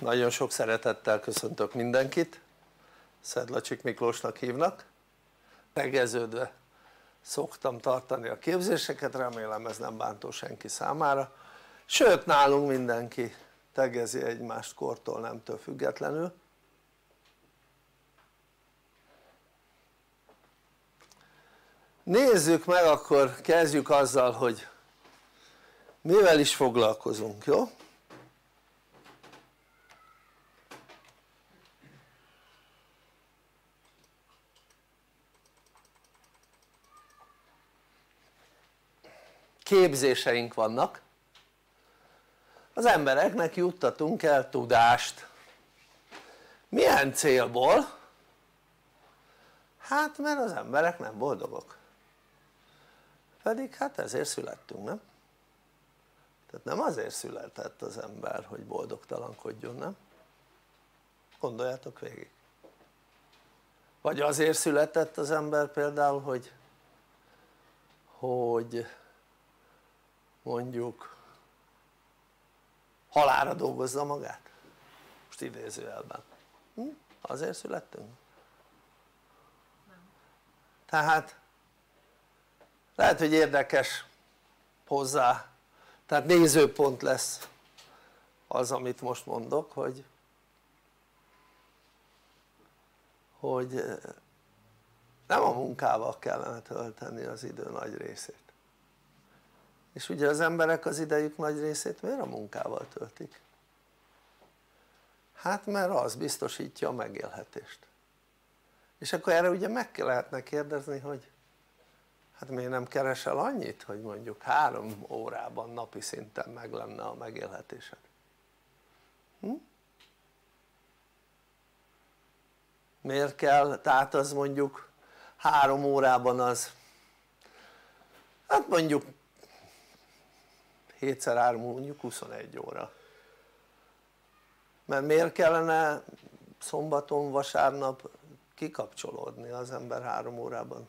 Nagyon sok szeretettel köszöntök mindenkit, Szedlacsik Miklósnak hívnak. Tegeződve szoktam tartani a képzéseket, remélem ez nem bántó senki számára. Sőt, nálunk mindenki tegezi egymást kortól, nemtől függetlenül. Nézzük meg, akkor kezdjük azzal, hogy mivel is foglalkozunk, jó? Képzéseink vannak, az embereknek juttatunk el tudást. Milyen célból? Hát mert az emberek nem boldogok, pedig hát ezért születtünk, nem? Tehát nem azért született az ember, hogy boldogtalankodjon, nem? Gondoljátok végig. Vagy azért született az ember például, hogy mondjuk halálra dolgozza magát, most idézőjelben. Azért születtünk? Nem. Tehát lehet, hogy érdekes hozzá, tehát nézőpont lesz az, amit most mondok, hogy nem a munkával kellene tölteni az idő nagy részét. És ugye az emberek az idejük nagy részét miért a munkával töltik? Hát mert az biztosítja a megélhetést. És akkor erre ugye meg lehetne kérdezni, hogy hát miért nem keresel annyit, hogy mondjuk 3 órában napi szinten meg lenne a megélhetésed? Miért kell, tehát az mondjuk 3 órában az, hát mondjuk 7×3 mondjuk 21 óra, mert miért kellene szombaton, vasárnap kikapcsolódni? Az ember 3 órában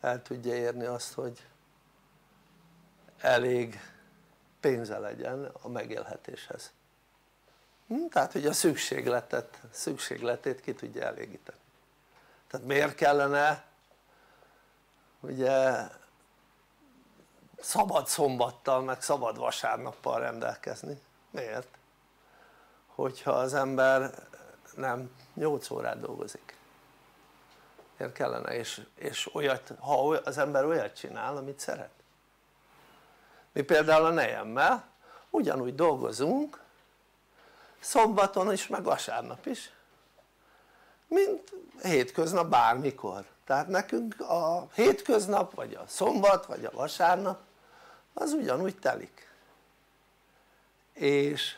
el tudja érni azt, hogy elég pénze legyen a megélhetéshez, tehát hogy a szükségletét ki tudja elégíteni. Tehát miért kellene ugye szabad szombattal meg szabad vasárnappal rendelkezni? Miért? Hogyha az ember nem 8 órát dolgozik, miért kellene? És olyat, ha az ember olyat csinál, amit szeret. Mi például a nejemmel ugyanúgy dolgozunk szombaton is meg vasárnap is, mint hétköznap bármikor. Tehát nekünk a hétköznap vagy a szombat vagy a vasárnap az ugyanúgy telik, és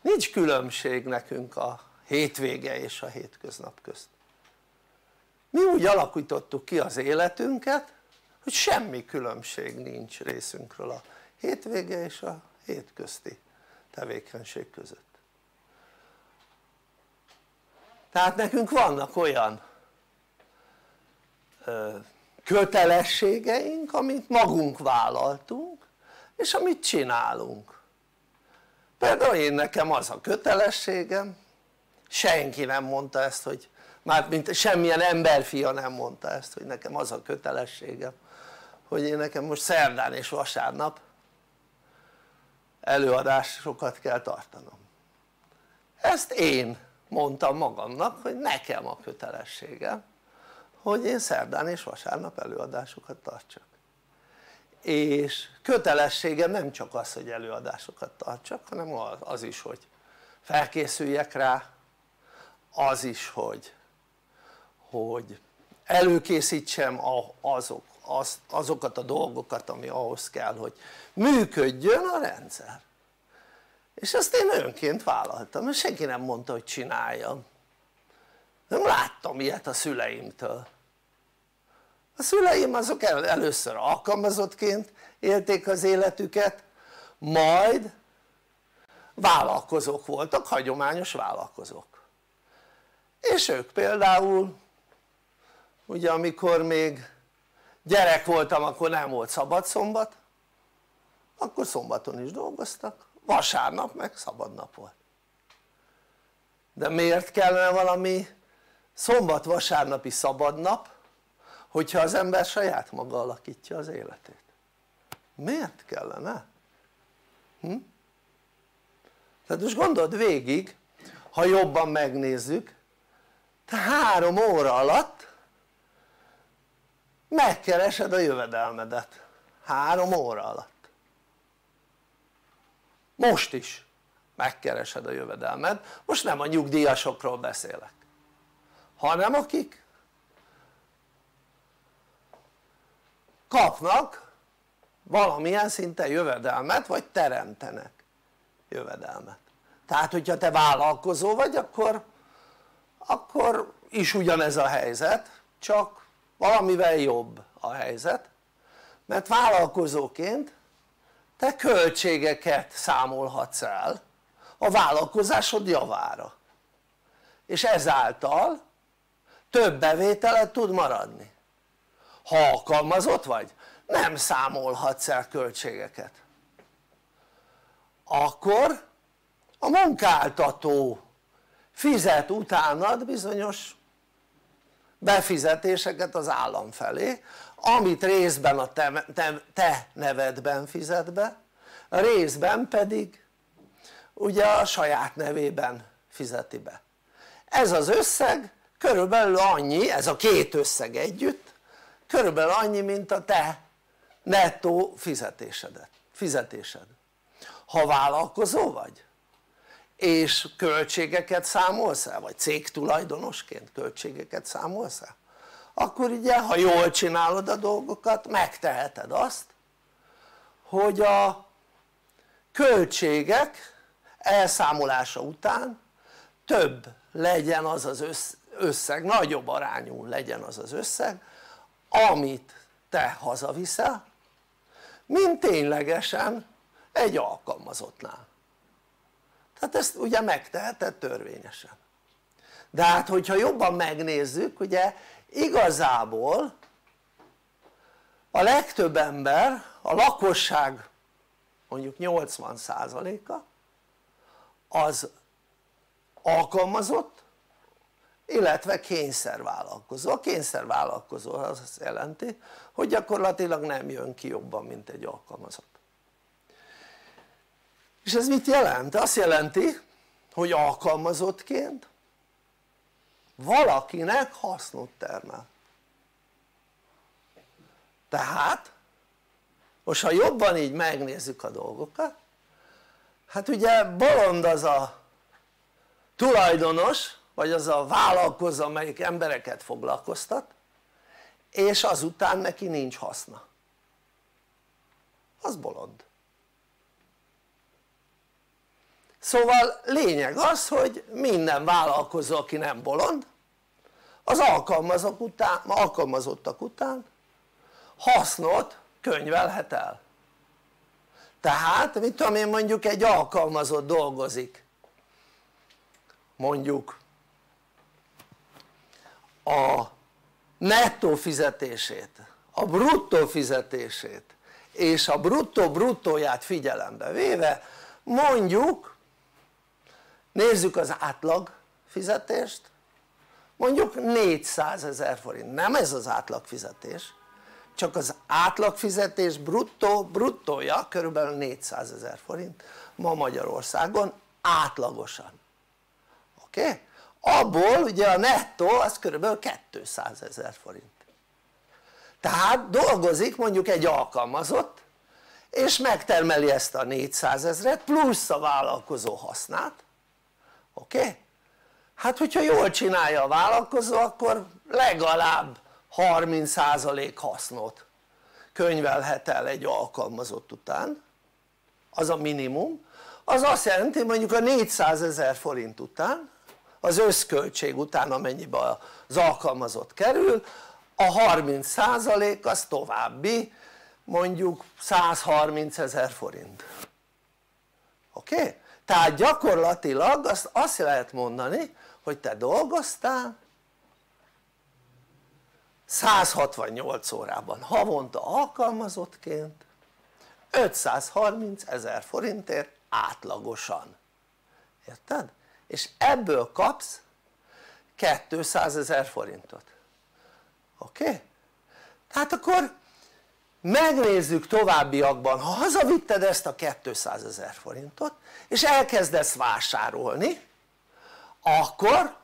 nincs különbség nekünk a hétvége és a hétköznap közt. Mi úgy alakítottuk ki az életünket, hogy semmi különbség nincs részünkről a hétvége és a hétközti tevékenység között. Tehát nekünk vannak olyan kötelességeink, amit magunk vállaltunk és amit csinálunk. Például én nekem az a kötelességem, senki nem mondta ezt, hogy mármint semmilyen emberfia nem mondta ezt, hogy nekem az a kötelességem, hogy én nekem most szerdán és vasárnap előadásokat kell tartanom. Ezt én mondtam magamnak, hogy nekem a kötelességem, hogy én szerdán és vasárnap előadásokat tartsak, és kötelességem nem csak az, hogy előadásokat tartsak, hanem az is, hogy felkészüljek rá, az is, hogy előkészítsem azokat a dolgokat, ami ahhoz kell, hogy működjön a rendszer. És ezt én önként vállaltam, és senki nem mondta, hogy csináljam. Nem láttam ilyet a szüleimtől. A szüleim azok először alkalmazottként élték az életüket, majd vállalkozók voltak, hagyományos vállalkozók, és ők például ugye amikor még gyerek voltam, akkor nem volt szabad szombat, akkor szombaton is dolgoztak, vasárnap meg szabad nap volt. de miért kellene valami szombat-vasárnapi szabadnap, hogyha az ember saját maga alakítja az életét? Miért kellene? Tehát most gondold végig, ha jobban megnézzük, te 3 óra alatt megkeresed a jövedelmedet, 3 óra alatt. Most is megkeresed a jövedelmed, most nem a nyugdíjasokról beszélek, hanem akik kapnak valamilyen szinten jövedelmet, vagy teremtenek jövedelmet. Tehát hogyha te vállalkozó vagy, akkor is ugyanez a helyzet, csak valamivel jobb a helyzet, mert vállalkozóként te költségeket számolhatsz el a vállalkozásod javára, és ezáltal több bevételed tud maradni. Ha alkalmazott vagy, nem számolhatsz el költségeket, akkor a munkáltató fizet utánad bizonyos befizetéseket az állam felé, amit részben a te nevedben fizet be, részben pedig ugye a saját nevében fizeti be. Ez az összeg körülbelül annyi, ez a két összeg együtt körülbelül annyi, mint a te nettó fizetésed. Ha vállalkozó vagy és költségeket számolsz el, vagy cégtulajdonosként költségeket számolsz el, akkor ugye ha jól csinálod a dolgokat, megteheted azt, hogy a költségek elszámolása után több legyen az az összeg, nagyobb arányú legyen az az összeg, amit te hazaviszel, mint ténylegesen egy alkalmazottnál. Tehát ezt ugye megteheted törvényesen. De hát hogyha jobban megnézzük, ugye igazából a legtöbb ember, a lakosság mondjuk 80%-a az alkalmazott, illetve kényszervállalkozó. A kényszervállalkozó az azt jelenti, hogy gyakorlatilag nem jön ki jobban, mint egy alkalmazott. És ez mit jelent? Azt jelenti, hogy alkalmazottként valakinek hasznot termel. Tehát most ha jobban így megnézzük a dolgokat, hát ugye bolond az a tulajdonos, vagy az a vállalkozó, amelyik embereket foglalkoztat, és azután neki nincs haszna. Az bolond. Szóval lényeg az, hogy minden vállalkozó, aki nem bolond, az alkalmazottak után hasznot könyvelhet el. Tehát mit tudom én, mondjuk egy alkalmazott dolgozik mondjuk a nettó fizetését, a bruttó fizetését és a bruttó-bruttóját figyelembe véve, mondjuk nézzük az átlag fizetést, mondjuk 400 000 forint, nem ez az átlag fizetés, csak az átlag fizetés bruttója körülbelül 400 000 forint ma Magyarországon átlagosan, oké? Abból ugye a nettó az körülbelül 200 000 forint. Tehát dolgozik mondjuk egy alkalmazott és megtermeli ezt a 400 000-et plusz a vállalkozó hasznát, oké? Hát hogyha jól csinálja a vállalkozó, akkor legalább 30% hasznot könyvelhet el egy alkalmazott után, az a minimum, az azt jelenti, mondjuk a 400 000 forint után, az összköltség után, amennyibe az alkalmazott kerül, a 30% az további mondjuk 130 000 forint, oké? Tehát gyakorlatilag azt lehet mondani, hogy te dolgoztál 168 órában havonta alkalmazottként 530 000 forintért átlagosan, érted? és ebből kapsz 200 000 forintot, oké? Tehát akkor megnézzük továbbiakban, ha hazavitted ezt a 200 000 forintot és elkezdesz vásárolni, akkor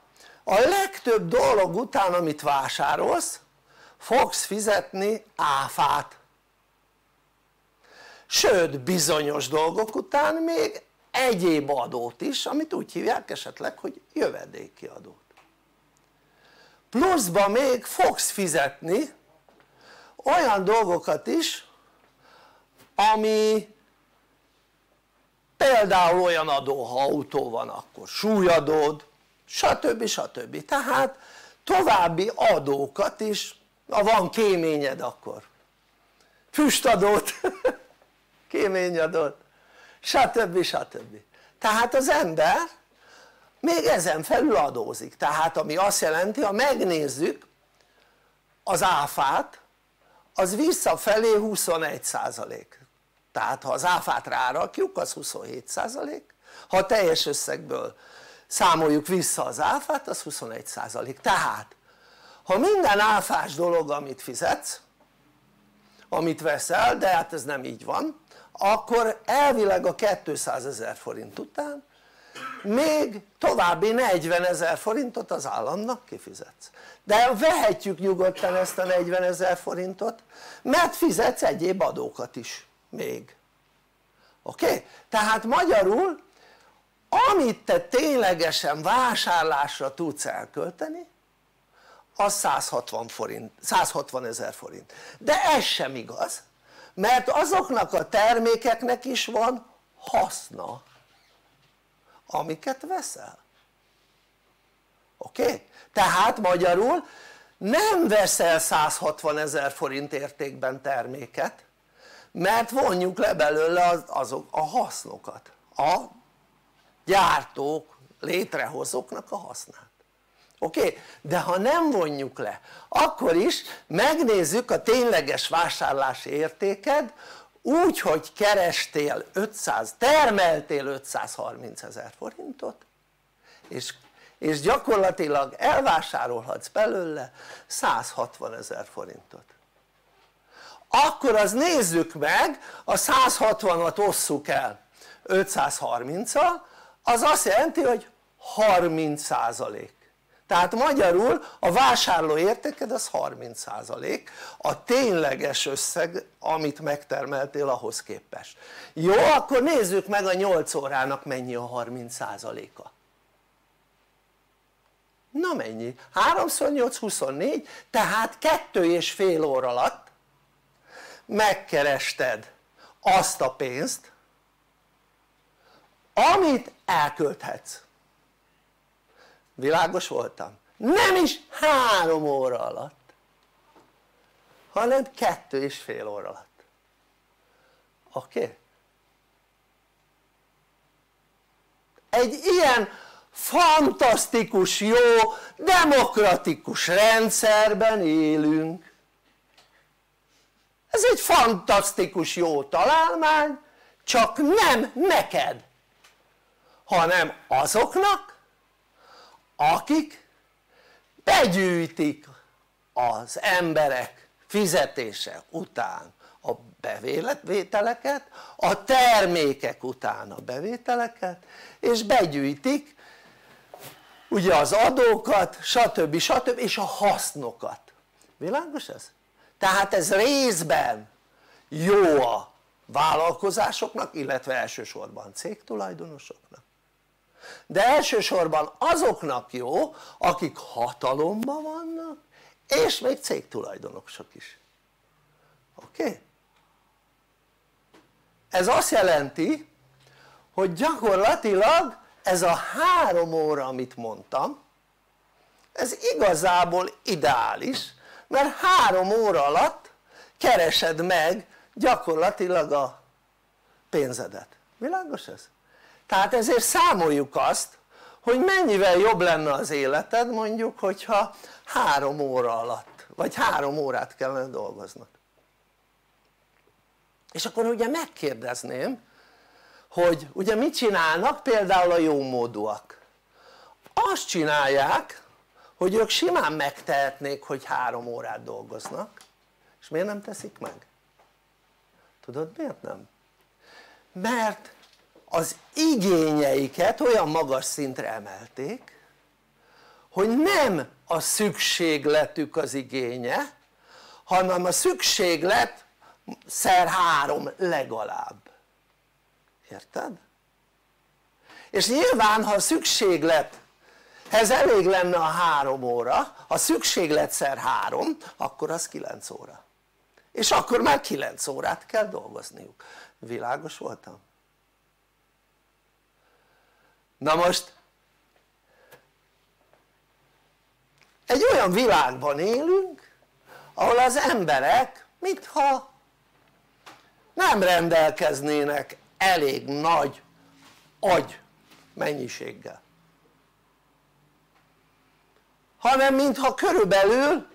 a legtöbb dolog után, amit vásárolsz, fogsz fizetni áfát, sőt bizonyos dolgok után még egyéb adót is, amit úgy hívják esetleg, hogy jövedéki adót. Pluszba még fogsz fizetni olyan dolgokat is, ami például olyan adó, ha autó van, akkor súlyadód, stb. Stb. Tehát további adókat is, ha van kéményed, akkor füstadót, kéményadót, stb. Stb. Tehát az ember még ezen felül adózik, tehát ami azt jelenti, ha megnézzük az áfát, az visszafelé 21%, tehát ha az áfát rárakjuk, az 27%, ha a teljes összegből számoljuk vissza az áfát, az 21%. Tehát ha minden áfás dolog, amit fizetsz, amit veszel, de hát ez nem így van, akkor elvileg a 200 000 forint után még további 40 000 forintot az államnak kifizetsz, de vehetjük nyugodtan ezt a 40 000 forintot, mert fizetsz egyéb adókat is még, oké? Tehát magyarul amit te ténylegesen vásárlásra tudsz elkölteni, az 160 000 forint, de ez sem igaz, mert azoknak a termékeknek is van haszna, amiket veszel, oké? Tehát magyarul nem veszel 160 000 forint értékben terméket, mert vonjuk le belőle azok a hasznokat, a gyártók, létrehozóknak a hasznát, oké? De ha nem vonjuk le, akkor is megnézzük a tényleges vásárlási értéked, úgy, hogy termeltél 530 000 forintot, és gyakorlatilag elvásárolhatsz belőle 160 000 forintot, akkor az nézzük meg, a 160-at osszuk el 530-al, az azt jelenti, hogy 30%, tehát magyarul a vásárló értéked az 30% a tényleges összeg, amit megtermeltél, ahhoz képest. Jó, akkor nézzük meg a 8 órának mennyi a 30%-a. Na mennyi? 3×8=24, tehát 2,5 óra alatt megkerested azt a pénzt, amit elkölthetsz. Világos voltam? Nem is 3 óra alatt, hanem 2,5 óra alatt, oké? Egy ilyen fantasztikus, jó, demokratikus rendszerben élünk. Ez egy fantasztikus jó találmány, csak nem neked, hanem azoknak, akik begyűjtik az emberek fizetése után a bevételeket, a termékek után a bevételeket, és begyűjtik ugye az adókat, stb. Stb. És a hasznokat. Világos ez? Tehát ez részben jó a vállalkozásoknak, illetve elsősorban cégtulajdonosoknak, de elsősorban azoknak jó, akik hatalomban vannak, és még cégtulajdonosok is, oké? Ez azt jelenti, hogy gyakorlatilag ez a 3 óra, amit mondtam, ez igazából ideális, mert 3 óra alatt keresed meg gyakorlatilag a pénzedet. Világos ez? Tehát ezért számoljuk azt, hogy mennyivel jobb lenne az életed, mondjuk, hogyha 3 óra alatt, vagy 3 órát kellene dolgoznod. És akkor ugye megkérdezném, hogy ugye mit csinálnak például a jómódúak, azt csinálják, hogy ők simán megtehetnék, hogy 3 órát dolgoznak, és miért nem teszik meg? Tudod miért nem? Mert az igényeiket olyan magas szintre emelték, hogy nem a szükségletük az igénye, hanem a szükséglet szer 3 legalább, érted? És nyilván ha a szükséglethez elég lenne a 3 óra, a szükséglet szer 3, akkor az 9 óra, és akkor már 9 órát kell dolgozniuk. Világos voltam? Na most egy olyan világban élünk, ahol az emberek mintha nem rendelkeznének elég nagy agy mennyiséggel, hanem mintha körülbelül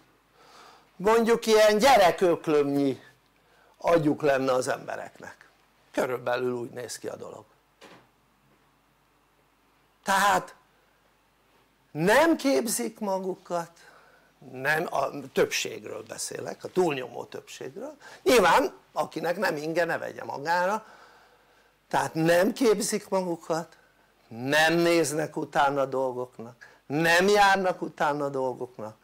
mondjuk ilyen gyereköklömnyi agyuk lenne az embereknek, körülbelül úgy néz ki a dolog. Tehát nem képzik magukat, nem, a többségről beszélek, a túlnyomó többségről, nyilván akinek nem inge, ne vegye magára, tehát nem képzik magukat, nem néznek utána dolgoknak, nem járnak utána dolgoknak,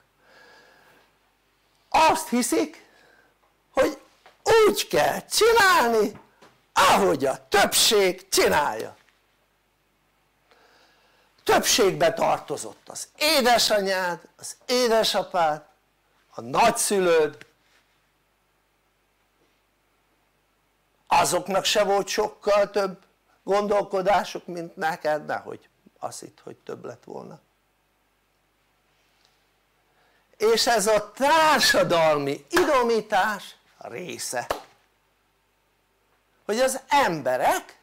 azt hiszik, hogy úgy kell csinálni, ahogy a többség csinálja. Többségbe tartozott az édesanyád, az édesapád, a nagyszülőd, azoknak se volt sokkal több gondolkodásuk, mint neked, nehogy azt hitt, hogy több lett volna. És ez a társadalmi idomítás része, hogy az emberek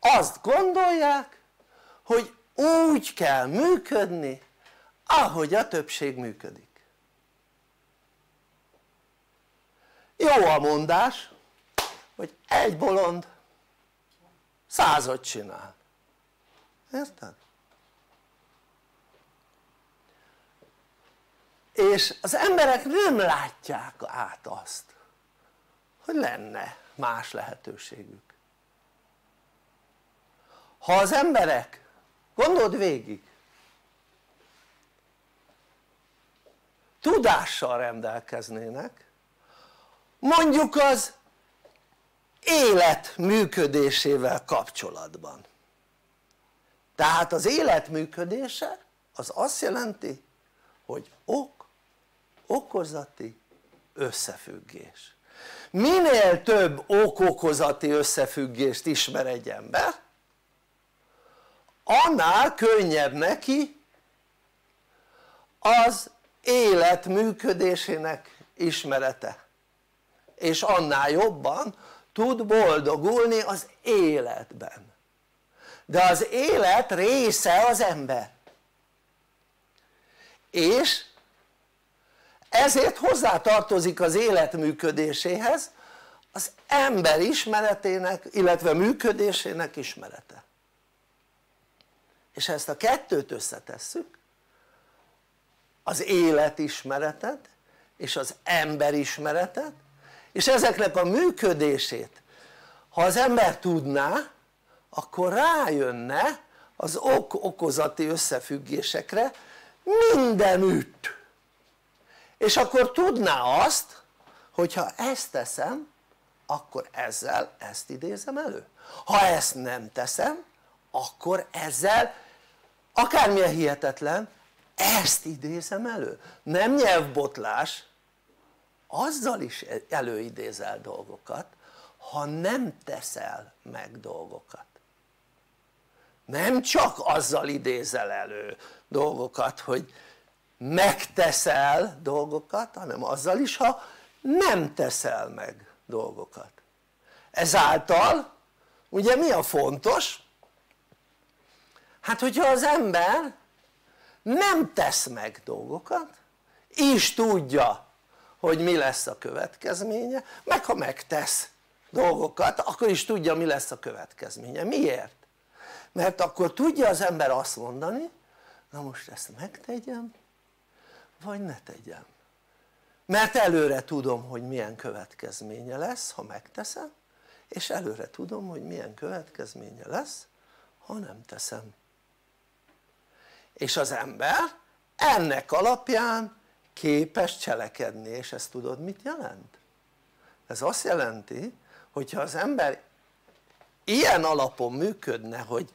azt gondolják, hogy úgy kell működni, ahogy a többség működik. Jó a mondás, hogy egy bolond 100-at csinál, érted? És az emberek nem látják át azt, hogy lenne más lehetőségük. Ha az emberek, gondold végig, tudással rendelkeznének, mondjuk az élet működésével kapcsolatban, tehát az élet működése az azt jelenti, hogy ok-okozati összefüggés. Minél több ok-okozati összefüggést ismer egy ember, annál könnyebb neki az élet működésének ismerete, és annál jobban tud boldogulni az életben. De az élet része az ember, és ezért hozzátartozik az élet működéséhez az ember ismeretének, illetve működésének ismerete. És ha ezt a kettőt összetesszük, az életismeretet és az emberismeretet, és ezeknek a működését, ha az ember tudná, akkor rájönne az ok-okozati összefüggésekre mindenütt, és akkor tudná azt, hogy ha ezt teszem, akkor ezzel ezt idézem elő, ha ezt nem teszem, akkor ezzel, akármilyen hihetetlen, ezt idézem elő. Nem nyelvbotlás, azzal is előidézel dolgokat, ha nem teszel meg dolgokat. Nem csak azzal idézel elő dolgokat, hogy megteszel dolgokat, hanem azzal is, ha nem teszel meg dolgokat. Ezáltal ugye mi a fontos? Hát hogyha az ember nem tesz meg dolgokat, és tudja, hogy mi lesz a következménye, meg ha megtesz dolgokat, akkor is tudja, mi lesz a következménye. Miért? mert akkor tudja az ember azt mondani, na most ezt megtegyem vagy ne tegyem, mert előre tudom, hogy milyen következménye lesz, ha megteszem, és előre tudom, hogy milyen következménye lesz, ha nem teszem. És az ember ennek alapján képes cselekedni, és ezt tudod mit jelent? Ez azt jelenti, hogyha az ember ilyen alapon működne, hogy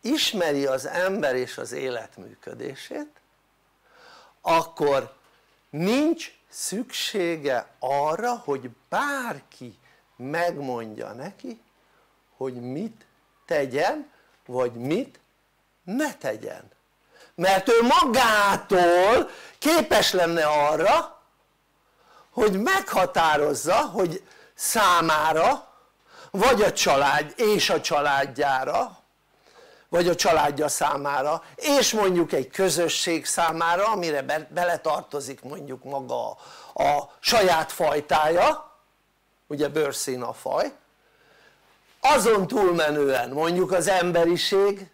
ismeri az ember és az élet működését, akkor nincs szüksége arra, hogy bárki megmondja neki, hogy mit tegyen vagy mit ne tegyen, mert ő magától képes lenne arra, hogy meghatározza, hogy számára vagy a család és a családjára, vagy a családja számára és mondjuk egy közösség számára, amire beletartozik mondjuk maga a saját fajtája, ugye bőrszín a faj, azon túlmenően mondjuk az emberiségnek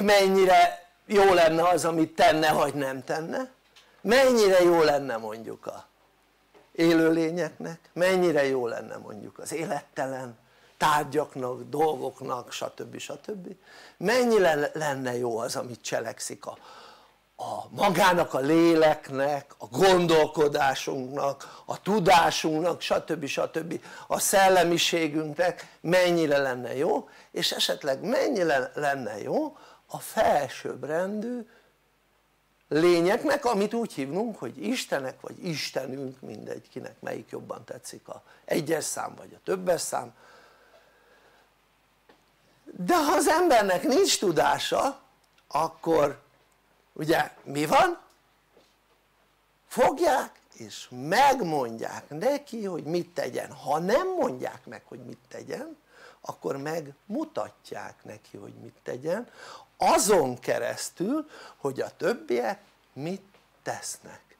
mennyire jó lenne az, amit tenne vagy nem tenne, mennyire jó lenne mondjuk a élőlényeknek, mennyire jó lenne mondjuk az élettelen tárgyaknak, dolgoknak, stb. Stb. Mennyire lenne jó az, amit cselekszik a magának, a léleknek, a gondolkodásunknak, a tudásunknak, stb. Stb. A szellemiségünknek mennyire lenne jó, és esetleg mennyire lenne jó a felsőbbrendű lényeknek, amit úgy hívnunk, hogy Istenek vagy Istenünk, mindegy kinek melyik jobban tetszik, a egyes szám vagy a többes szám. De ha az embernek nincs tudása, akkor ugye mi van? Fogják és megmondják neki, hogy mit tegyen. Ha nem mondják meg, hogy mit tegyen, akkor megmutatják neki, hogy mit tegyen, azon keresztül, hogy a többiek mit tesznek.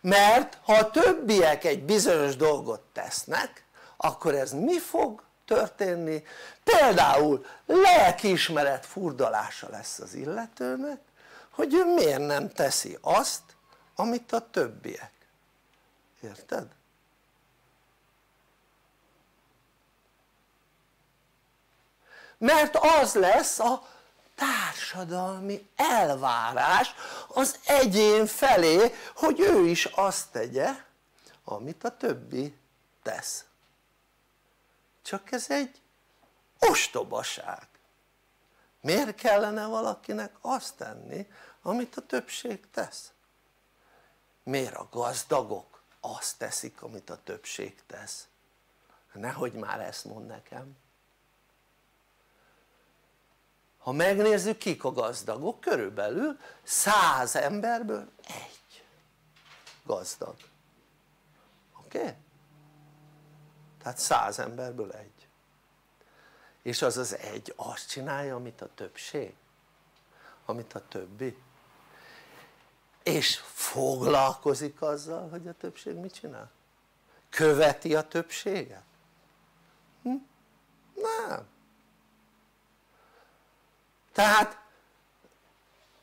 Mert ha a többiek egy bizonyos dolgot tesznek, akkor ez mi fog történni? Például lelkiismeret furdalása lesz az illetőnek, hogy ő miért nem teszi azt, amit a többiek. Érted? Mert az lesz a társadalmi elvárás az egyén felé, hogy ő is azt tegye, amit a többi tesz. Csak ez egy ostobaság. Miért kellene valakinek azt tenni, amit a többség tesz? Miért a gazdagok azt teszik, amit a többség tesz? Nehogy már ezt mond nekem. Ha megnézzük, kik a gazdagok, körülbelül 100 emberből egy gazdag. Oké? Tehát 100 emberből egy, és az az egy azt csinálja, amit a többség, amit a többi, és foglalkozik azzal, hogy a többség mit csinál? Követi a többséget? Nem. Tehát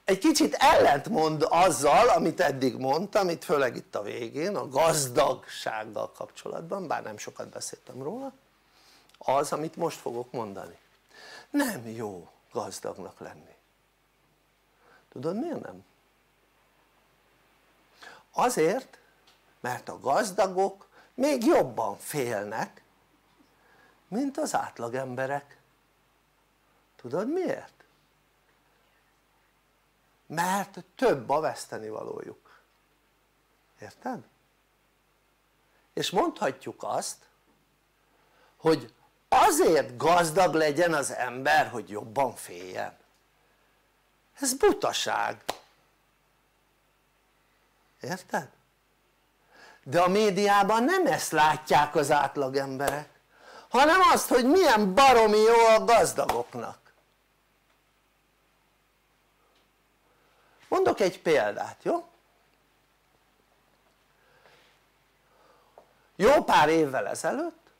egy kicsit ellentmond azzal, amit eddig mondtam, itt főleg itt a végén, a gazdagsággal kapcsolatban, bár nem sokat beszéltem róla, az, amit most fogok mondani. Nem jó gazdagnak lenni. Tudod miért nem? Azért, mert a gazdagok még jobban félnek, mint az átlagemberek. Tudod miért? Mert több a vesztenivalójuk, érted? És mondhatjuk azt, hogy azért gazdag legyen az ember, hogy jobban féljen. Ez butaság, érted? De a médiában nem ezt látják az átlagemberek, hanem azt, hogy milyen baromi jó a gazdagoknak. Mondok egy példát, jó? Jó pár évvel ezelőtt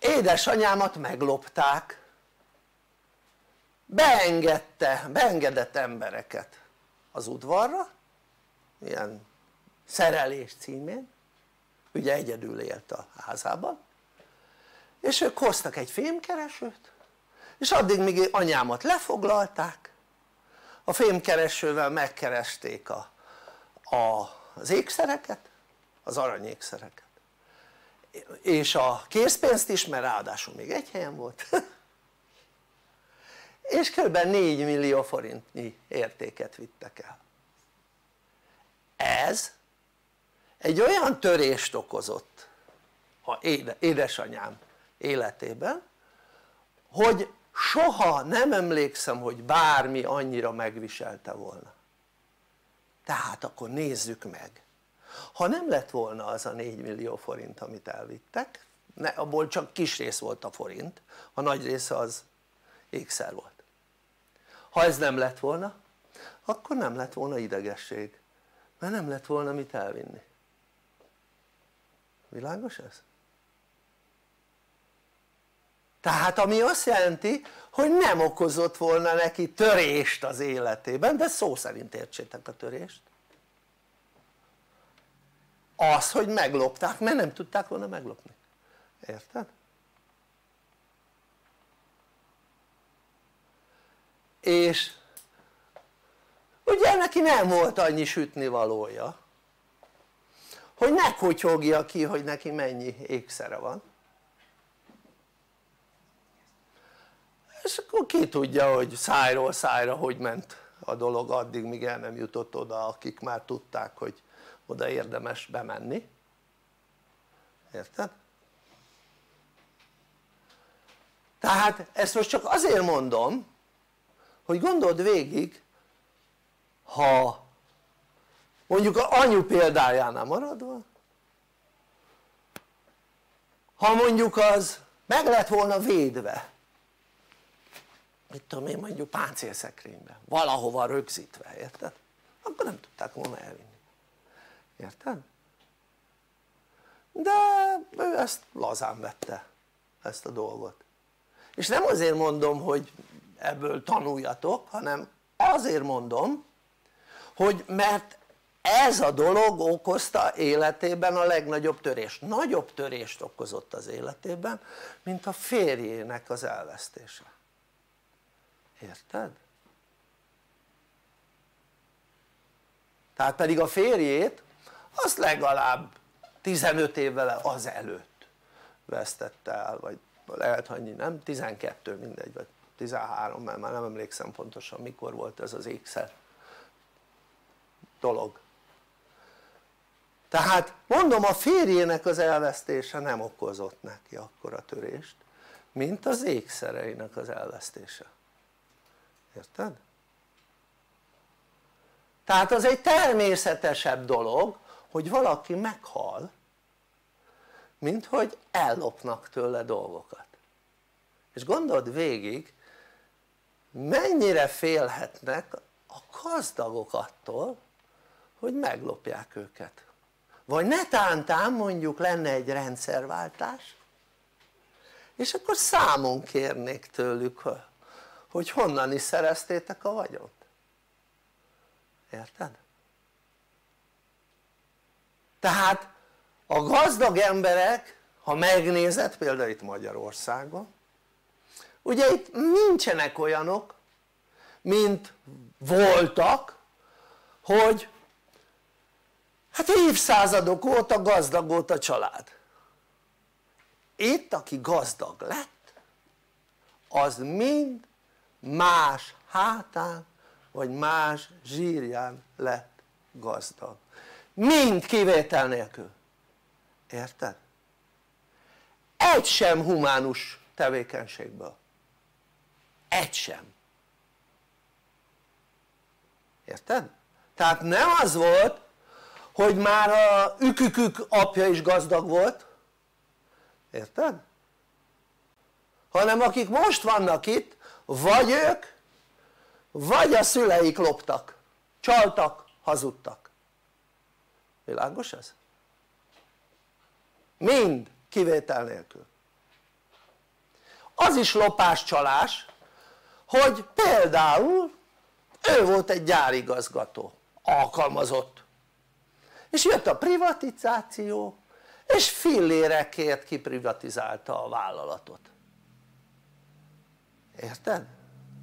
édesanyámat meglopták, beengedett embereket az udvarra, ilyen szerelés címén, ugye egyedül élt a házában, és ők hoztak egy fémkeresőt, és addig míg anyámat lefoglalták, a fémkeresővel megkeresték az ékszereket, az aranyékszereket, és a készpénzt is, mert ráadásul még egy helyen volt és kb. 4 millió forintnyi értéket vittek el. Ez egy olyan törést okozott édesanyám életében, hogy soha nem emlékszem, hogy bármi annyira megviselte volna. Tehát akkor nézzük meg, ha nem lett volna az a 4 millió forint, amit elvittek, abból csak kis rész volt a forint, a nagy része az ékszer volt. Ha ez nem lett volna, akkor nem lett volna idegesség, mert nem lett volna mit elvinni. Világos ez? Tehát ami azt jelenti, hogy nem okozott volna neki törést az életében, de szó szerint értsétek a törést, az, hogy meglopták, mert nem tudták volna meglopni, érted? És ugye neki nem volt annyi sütnivalója, hogy ne kotyogja ki, hogy neki mennyi ékszere van, és akkor ki tudja, hogy szájról szájra hogy ment a dolog addig, míg el nem jutott oda, akik már tudták, hogy oda érdemes bemenni, érted? Tehát ezt most csak azért mondom, hogy gondold végig, ha mondjuk az anyu példájánál maradva, ha mondjuk az meg lett volna védve, mit tudom én, mondjuk páncélszekrényben, valahova rögzítve, érted? Akkor nem tudták volna elvinni, érted? De ő ezt lazán vette, ezt a dolgot, és nem azért mondom, hogy ebből tanuljatok, hanem azért mondom, hogy mert ez a dolog okozta életében a legnagyobb törést, nagyobb törést okozott az életében, mint a férjének az elvesztése, érted? Tehát pedig a férjét azt legalább 15 évvel az előtt vesztette el, vagy lehet annyi, nem? 12, mindegy, vagy 13, mert már nem emlékszem pontosan, mikor volt ez az ékszer dolog. Tehát mondom, a férjének az elvesztése nem okozott neki akkora törést, mint az ékszereinek az elvesztése, érted? Tehát az egy természetesebb dolog, hogy valaki meghal, mint hogy ellopnak tőle dolgokat. És gondold végig, mennyire félhetnek a gazdagok attól, hogy meglopják őket. Vagy netántán mondjuk lenne egy rendszerváltás, és akkor számon kérnék tőlük, hogy honnan is szereztétek a vagyont. Érted? Tehát a gazdag emberek, ha megnézed például itt Magyarországon, ugye itt nincsenek olyanok, mint voltak, hogy hát évszázadok óta gazdag volt a család. Itt aki gazdag lett, az mind más hátán vagy más zsírján lett gazdag, mind kivétel nélkül, érted? Egy sem humánus tevékenységből, egy sem, érted? Tehát nem az volt, hogy már a ükükük apja is gazdag volt, érted? Hanem akik most vannak itt, vagy ők, vagy a szüleik loptak, csaltak, hazudtak. Világos ez? Mind kivétel nélkül, az is lopás-csalás, hogy például ő volt egy gyárigazgató, alkalmazott, és jött a privatizáció, és fillérekért kiprivatizálta a vállalatot. Érted?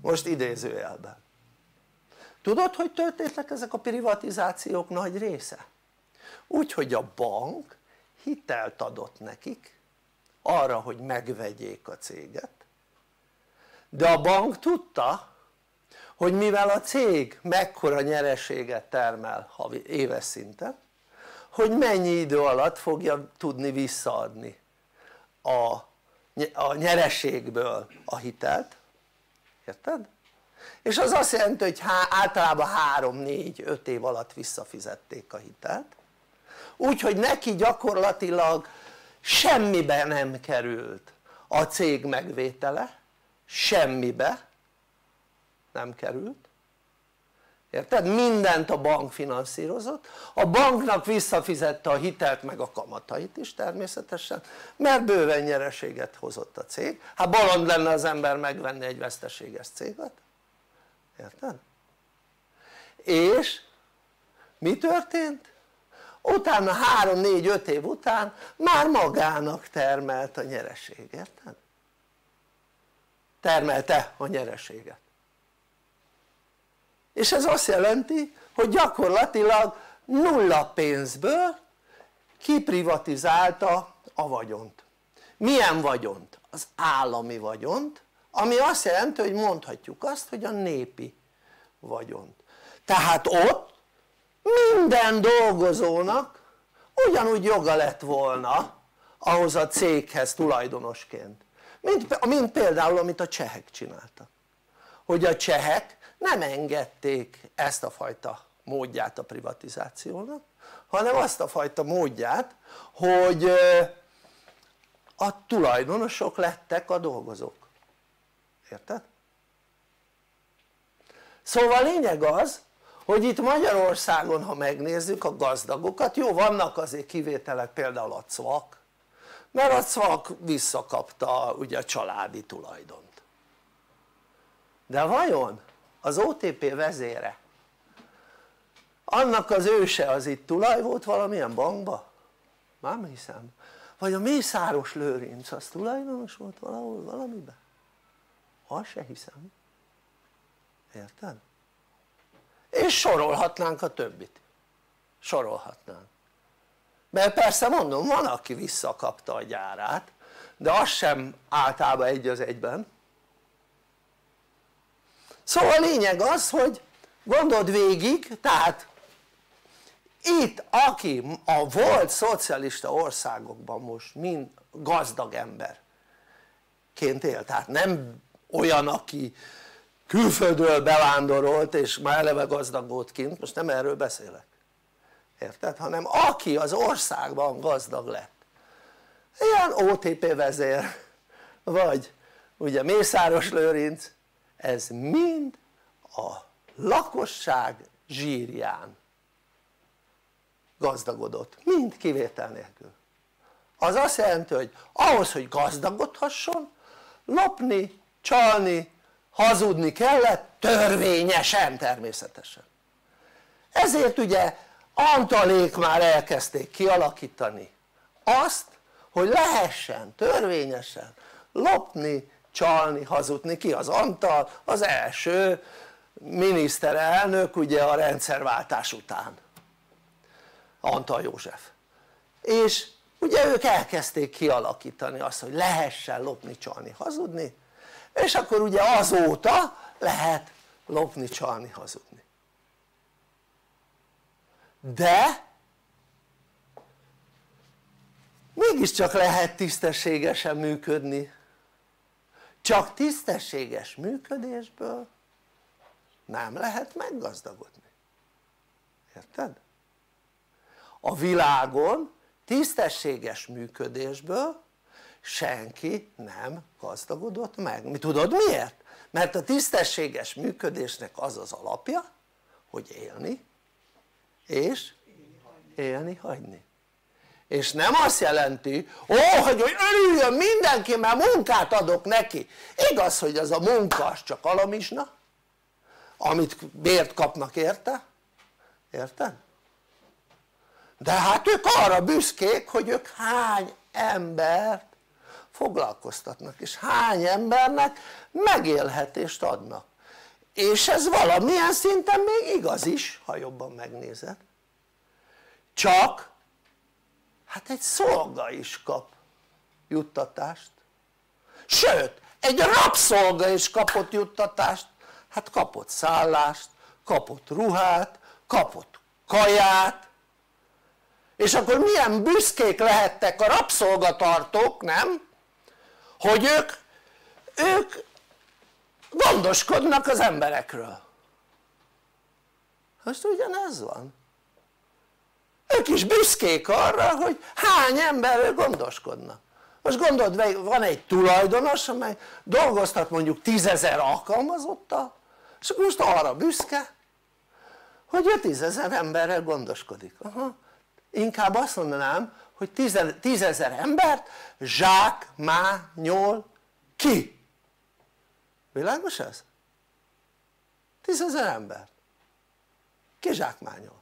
Most idézőjelben. Tudod, hogy történtek ezek a privatizációk nagy része? Úgy, hogy a bank hitelt adott nekik arra, hogy megvegyék a céget, de a bank tudta, hogy mivel a cég mekkora nyereséget termel havi, éves szinten, hogy mennyi idő alatt fogja tudni visszaadni a nyereségből a hitelt, érted? És az azt jelenti, hogy általában 3-4-5 év alatt visszafizették a hitelt, úgyhogy neki gyakorlatilag semmibe nem került a cég megvétele, semmibe nem került, érted? Mindent a bank finanszírozott, a banknak visszafizette a hitelt meg a kamatait is természetesen, mert bőven nyereséget hozott a cég, hát bolond lenne az ember megvenni egy veszteséges céget, érted? És mi történt? Utána 3-4-5 év után már magának termelt a nyereség, érted? Termelte a nyereséget, és ez azt jelenti, hogy gyakorlatilag nulla pénzből kiprivatizálta a vagyont. Milyen vagyont? Az állami vagyont, ami azt jelenti, hogy mondhatjuk azt, hogy a népi vagyont. Tehát ott minden dolgozónak ugyanúgy joga lett volna ahhoz a céghez tulajdonosként, mint például amit a csehek csináltak, hogy a csehek nem engedték ezt a fajta módját a privatizációnak, hanem azt a fajta módját, hogy a tulajdonosok lettek a dolgozók, érted? Szóval a lényeg az, hogy itt Magyarországon, ha megnézzük a gazdagokat, jó, vannak azért kivételek, például a CVAK, mert a CVAK visszakapta ugye a családi tulajdont, de vajon az OTP vezére, annak az őse az itt tulaj volt valamilyen bankba? Már hiszem. Vagy a Mészáros Lőrinc az tulajdonos volt valahol valamiben? Azt se hiszem, érted? És sorolhatnánk a többit, sorolhatnánk, mert persze mondom, van aki visszakapta a gyárát, de az sem általában egy az egyben. Szóval a lényeg az, hogy gondold végig, tehát itt aki a volt szocialista országokban most mind gazdag emberként él, tehát nem olyan, aki külföldről bevándorolt és már eleve gazdag volt kint, most nem erről beszélek, érted? Hanem aki az országban gazdag lett, ilyen OTP vezér vagy ugye Mészáros Lőrinc, ez mind a lakosság zsírján gazdagodott, mind kivétel nélkül. Az azt jelenti, hogy ahhoz, hogy gazdagodhasson, lopni, csalni, hazudni kellett, törvényesen természetesen. Ezért ugye Antalék már elkezdték kialakítani azt, hogy lehessen törvényesen lopni, csalni, hazudni. Ki az Antal? Az első miniszterelnök ugye a rendszerváltás után, Antal József, és ugye ők elkezdték kialakítani azt, hogy lehessen lopni, csalni, hazudni, és akkor ugye azóta lehet lopni, csalni, hazudni, de mégiscsak lehet tisztességesen működni, csak tisztességes működésből nem lehet meggazdagodni, érted? A világon tisztességes működésből senki nem gazdagodott meg. Mi tudod miért? Mert a tisztességes működésnek az az alapja, hogy élni és élni hagyni. És nem azt jelenti, hogy örüljön mindenki, mert munkát adok neki. Igaz, hogy az a munka az csak alamizsna, amit bért kapnak érte, érted? De hát ők arra büszkék, hogy ők hány embert foglalkoztatnak, és hány embernek megélhetést adnak. És ez valamilyen szinten még igaz is, ha jobban megnézed. Csak hát egy szolga is kap juttatást, sőt egy rabszolga is kapott juttatást, hát kapott szállást, kapott ruhát, kapott kaját, és akkor milyen büszkék lehettek a rabszolgatartók, nem? Hogy ők gondoskodnak az emberekről. Most ugyanez van. Ők is büszkék arra, hogy hány emberről gondoskodnak. Most gondold meg, van egy tulajdonos, amely dolgoztat mondjuk 10 000 alkalmazottal, és akkor most arra büszke, hogy ő 10 000 emberrel gondoskodik. Aha. Inkább azt mondanám, hogy 10 000 embert zsákmányol ki. Világos ez? 10 000 embert ki zsákmányol?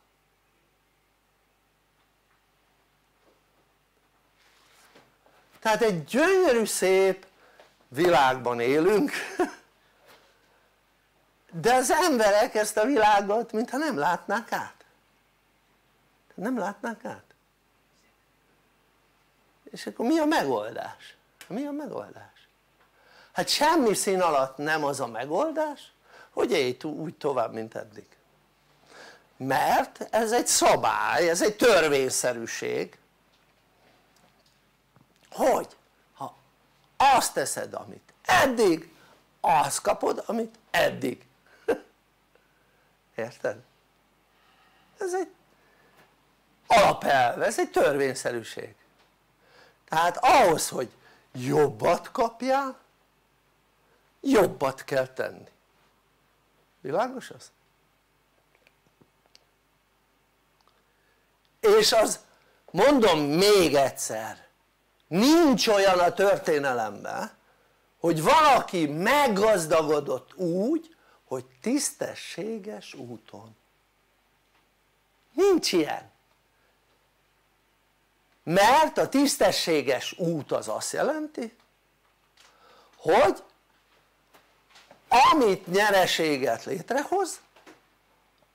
Tehát egy gyönyörű szép világban élünk, de az emberek ezt a világot mintha nem látnák át. Nem látnák át. És akkor mi a megoldás? Mi a megoldás? Hát semmi szín alatt nem az a megoldás, hogy élj úgy tovább, mint eddig. Mert ez egy szabály, ez egy törvényszerűség, hogy ha azt teszed, amit eddig, azt kapod, amit eddig. Érted? Ez egy alapelv, ez egy törvényszerűség. Tehát ahhoz, hogy jobbat kapjál, jobbat kell tenni. Világos az? És az, mondom még egyszer, nincs olyan a történelemben, hogy valaki meggazdagodott úgy, hogy tisztességes úton. Nincs ilyen. Mert a tisztességes út az azt jelenti, hogy amit nyereséget létrehoz,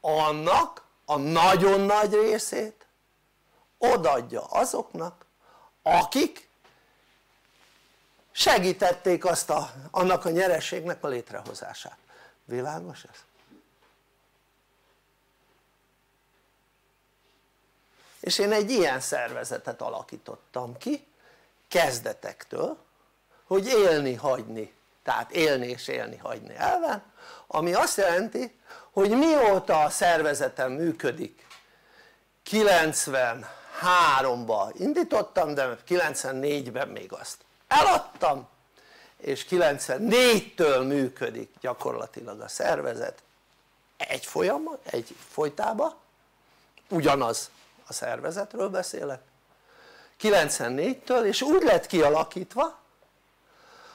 annak a nagyon nagy részét odaadja azoknak, akik segítették azt annak a nyereségnek a létrehozását. Világos ez? És én egy ilyen szervezetet alakítottam ki kezdetektől, hogy élni-hagyni, tehát élni és élni-hagyni elven, ami azt jelenti, hogy mióta a szervezetem működik, 93-ban indítottam, de 94-ben még azt eladtam, és 94-től működik gyakorlatilag a szervezet egy folytában, ugyanaz a szervezetről beszélek, 94-től, és úgy lett kialakítva,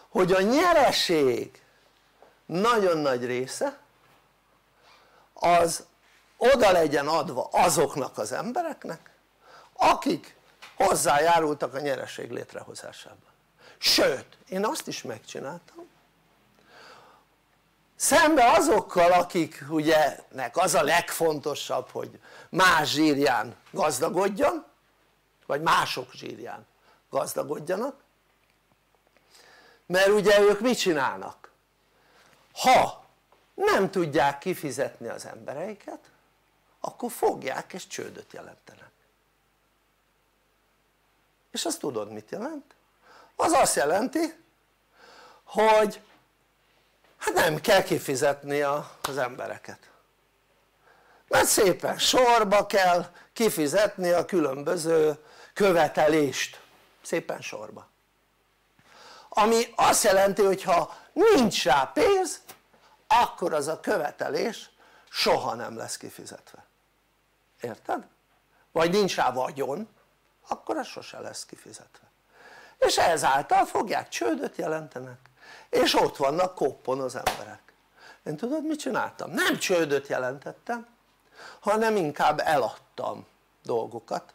hogy a nyereség nagyon nagy része az oda legyen adva azoknak az embereknek, akik hozzájárultak a nyereség létrehozásába. Sőt, én azt is megcsináltam, szembe azokkal, akik ugye nek az a legfontosabb, hogy más zsírján gazdagodjon, vagy mások zsírján gazdagodjanak, mert ugye ők mit csinálnak? Ha nem tudják kifizetni az embereiket, akkor fogják és csődöt jelentenek. És azt tudod, mit jelent? Az azt jelenti, hogy hát nem kell kifizetni az embereket, mert szépen sorba kell kifizetni a különböző követelést, szépen sorba, ami azt jelenti, hogy ha nincs rá pénz, akkor az a követelés soha nem lesz kifizetve, érted? Vagy nincs rá vagyon, akkor az sose lesz kifizetve. És ezáltal fogják, csődöt jelentenek, és ott vannak koppon az emberek. Én tudod mit csináltam? Nem csődöt jelentettem, hanem inkább eladtam dolgokat,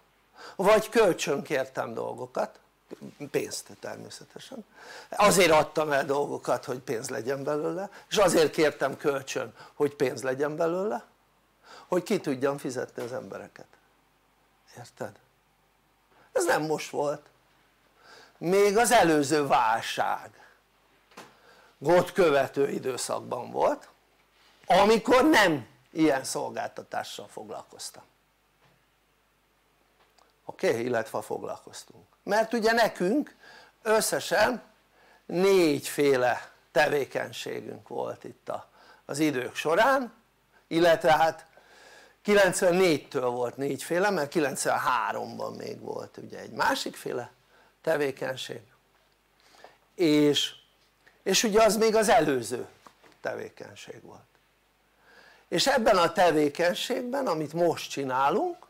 vagy kölcsönkértem dolgokat, pénzt természetesen, azért adtam el dolgokat, hogy pénz legyen belőle, és azért kértem kölcsön, hogy pénz legyen belőle, hogy ki tudjam fizetni az embereket, érted? Ez nem most volt, még az előző válságot követő időszakban volt, amikor nem ilyen szolgáltatással foglalkoztam, oké? Illetve foglalkoztunk, mert ugye nekünk összesen négyféle tevékenységünk volt itt az idők során, illetve hát 94-től volt négyféle, mert 93-ban még volt ugye egy másikféle tevékenység, és ugye az még az előző tevékenység volt, és ebben a tevékenységben, amit most csinálunk,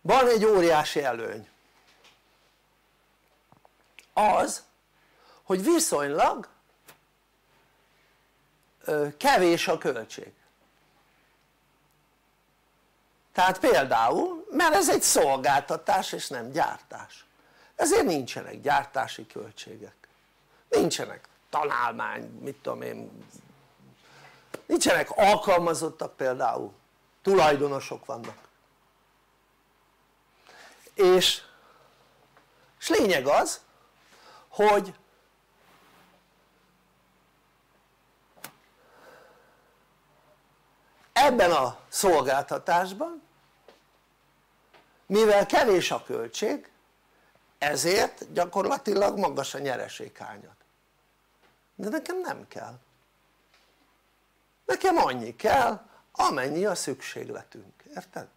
van egy óriási előny, az, hogy viszonylag kevés a költség. Tehát például, mert ez egy szolgáltatás és nem gyártás, ezért nincsenek gyártási költségek, nincsenek találmány, mit tudom én, nincsenek alkalmazottak például, tulajdonosok vannak. És lényeg az, hogy ebben a szolgáltatásban, mivel kevés a költség, ezért gyakorlatilag magas a nyereséghányad. De nekem nem kell. Nekem annyi kell, amennyi a szükségletünk, érted?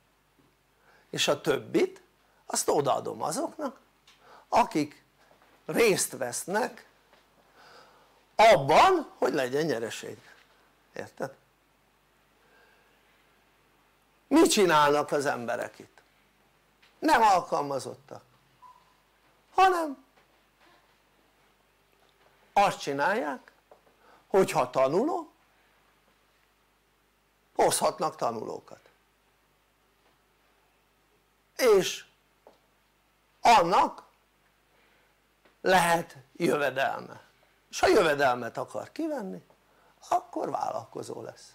És a többit azt odaadom azoknak, akik részt vesznek abban, hogy legyen nyereség, érted? Mit csinálnak az emberek itt? Nem alkalmazottak, hanem azt csinálják, hogy ha tanuló, hozhatnak tanulókat, és annak lehet jövedelme, és ha jövedelmet akar kivenni, akkor vállalkozó lesz,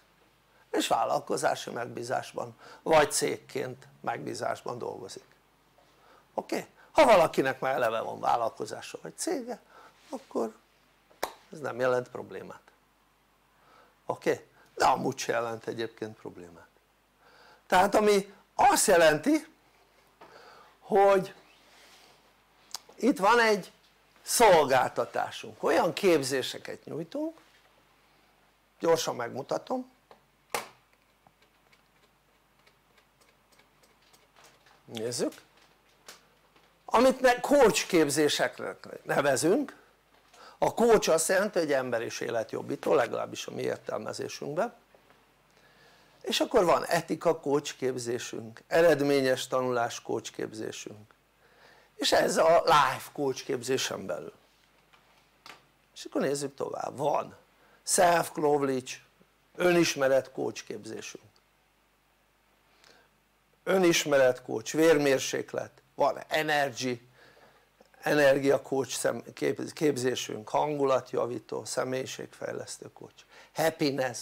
és vállalkozási megbízásban vagy cégként megbízásban dolgozik, oké? Ha valakinek már eleve van vállalkozása vagy cége, akkor ez nem jelent problémát, oké? De amúgy se jelent egyébként problémát. Tehát ami azt jelenti, hogy itt van egy szolgáltatásunk, olyan képzéseket nyújtunk, gyorsan megmutatom, nézzük, amit coachképzéseknek nevezünk. A coach azt jelenti, hogy ember és életjobbító, legalábbis a mi értelmezésünkben, és akkor van etika coachképzésünk, eredményes tanulás coachképzésünk, és ez a life coach képzésen belül. És akkor nézzük tovább, van self knowledge, önismeret coach képzésünk, önismeret coach, vérmérséklet, van energia coach képzésünk, hangulatjavító, személyiségfejlesztő coach, happiness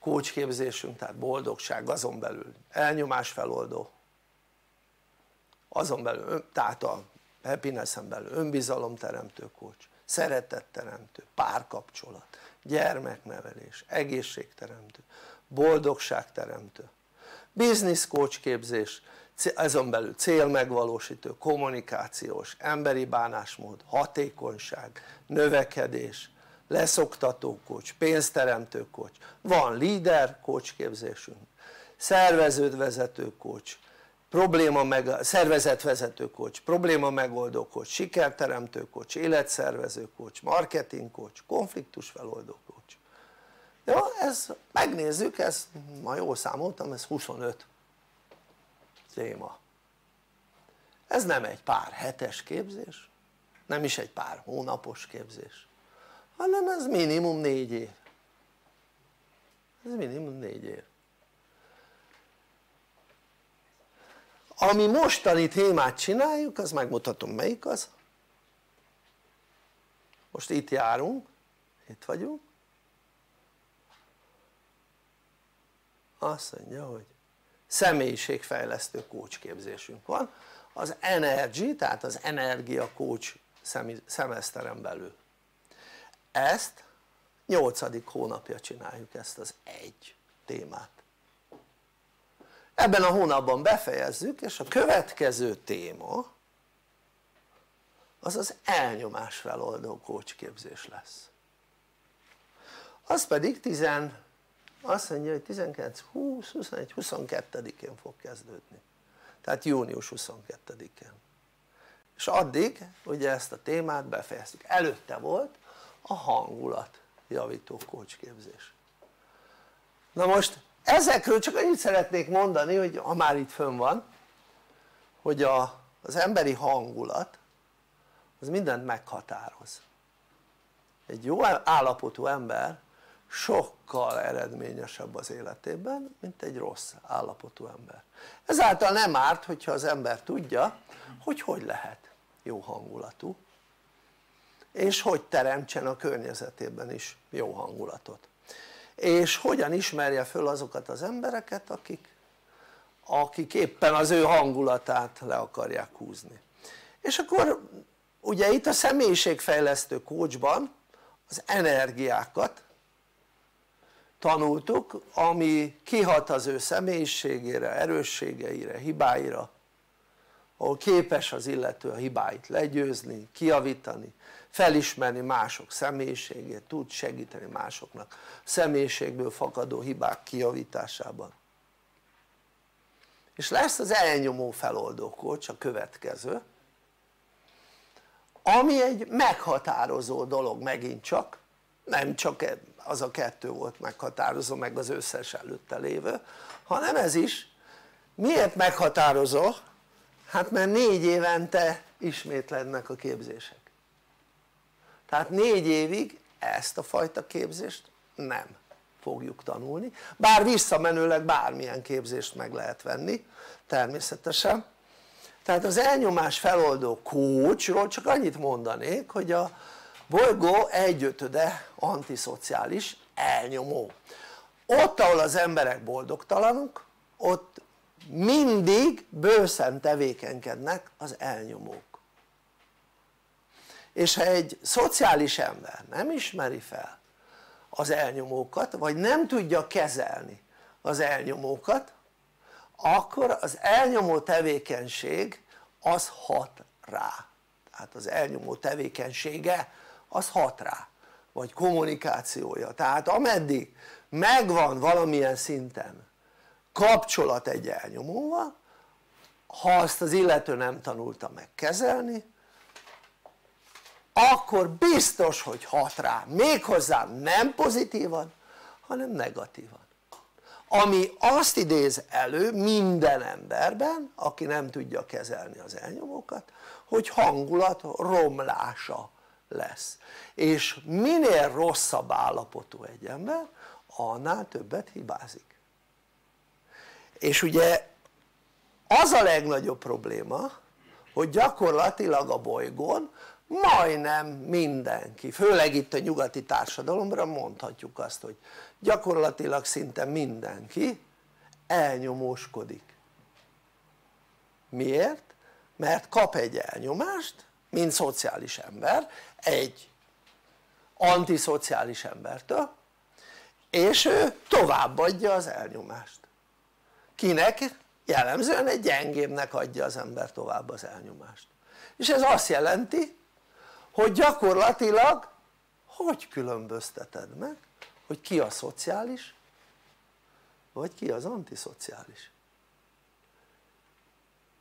coach képzésünk, tehát boldogság, azon belül elnyomásfeloldó, azon belül, tehát a happiness-en belül önbizalomteremtő coach, szeretetteremtő, párkapcsolat, gyermeknevelés, egészségteremtő, boldogságteremtő, business coach képzés, azon belül célmegvalósító, kommunikációs, emberi bánásmód, hatékonyság, növekedés, leszoktató coach, pénzteremtő coach, van leader coach képzésünk, szervezővezető coach, szervezetvezető coach, probléma megoldó coach, sikerteremtő coach, életszervező coach, marketing coach, konfliktusfeloldó coach. Jó, ezt megnézzük, ezt ma jól számoltam, ez 25 téma. Ez nem egy pár hetes képzés, nem is egy pár hónapos képzés, hanem ez minimum 4 év. Ez minimum 4 év. Ami mostani témát csináljuk, az megmutatom melyik az. Most itt járunk, itt vagyunk. Azt mondja, hogy személyiségfejlesztő coachképzésünk van, az energy, tehát az energia coach szemeszteren belül. Ezt 8. hónapja csináljuk, ezt az egy témát. Ebben a hónapban befejezzük, és a következő téma az az elnyomás feloldó coachképzés lesz. Az pedig azt mondja, hogy 19, 20, 21, 22-én fog kezdődni. Tehát június 22-én. És addig ugye ezt a témát befejeztük. Előtte volt a hangulatjavító coachképzés. Na most ezekről csak annyit szeretnék mondani, hogy ha már itt fönn van, hogy az emberi hangulat az mindent meghatároz. Egy jó állapotú ember sokkal eredményesebb az életében, mint egy rossz állapotú ember. Ezáltal nem árt, hogyha az ember tudja, hogy lehet jó hangulatú, és hogy teremtsen a környezetében is jó hangulatot, és hogyan ismerje föl azokat az embereket, akik éppen az ő hangulatát le akarják húzni. És akkor ugye itt a személyiségfejlesztő coachban az energiákat tanultuk, ami kihat az ő személyiségére, erősségeire, hibáira, ahol képes az illető a hibáit legyőzni, kijavítani, felismerni mások személyiségét, tud segíteni másoknak személyiségből fakadó hibák kijavításában. És lesz az elnyomó feloldó coach a következő, ami egy meghatározó dolog megint csak, nem csak az a 2 volt meghatározó, meg az összes előtte lévő, hanem ez is. Miért meghatározó? Hát mert 4 évente ismétlennek a képzések. Tehát 4 évig ezt a fajta képzést nem fogjuk tanulni, bár visszamenőleg bármilyen képzést meg lehet venni természetesen. Tehát az elnyomás feloldó coachról csak annyit mondanék, hogy a bolygó 1/5 antiszociális, elnyomó. Ott, ahol az emberek boldogtalanok, ott mindig bőszen tevékenykednek az elnyomók. És ha egy szociális ember nem ismeri fel az elnyomókat, vagy nem tudja kezelni az elnyomókat, akkor az elnyomó tevékenység az hat rá. Tehát az elnyomó tevékenysége az hat rá, vagy kommunikációja. Tehát ameddig megvan valamilyen szinten kapcsolat egy elnyomóval, ha azt az illető nem tanulta megkezelni, akkor biztos, hogy hat rá, méghozzá nem pozitívan, hanem negatívan. Ami azt idéz elő minden emberben, aki nem tudja kezelni az elnyomókat, hogy hangulat romlása lesz. És minél rosszabb állapotú egy ember, annál többet hibázik. És ugye az a legnagyobb probléma, hogy gyakorlatilag a bolygón majdnem mindenki, főleg itt a nyugati társadalomra mondhatjuk azt, hogy gyakorlatilag szinte mindenki elnyomóskodik. Miért? Mert kap egy elnyomást, mint szociális ember, egy antiszociális embertől, és ő továbbadja az elnyomást. Kinek? Jellemzően egy gyengébbnek adja az ember tovább az elnyomást. És ez azt jelenti, hogy gyakorlatilag hogy különbözteted meg, hogy ki a szociális, vagy ki az antiszociális?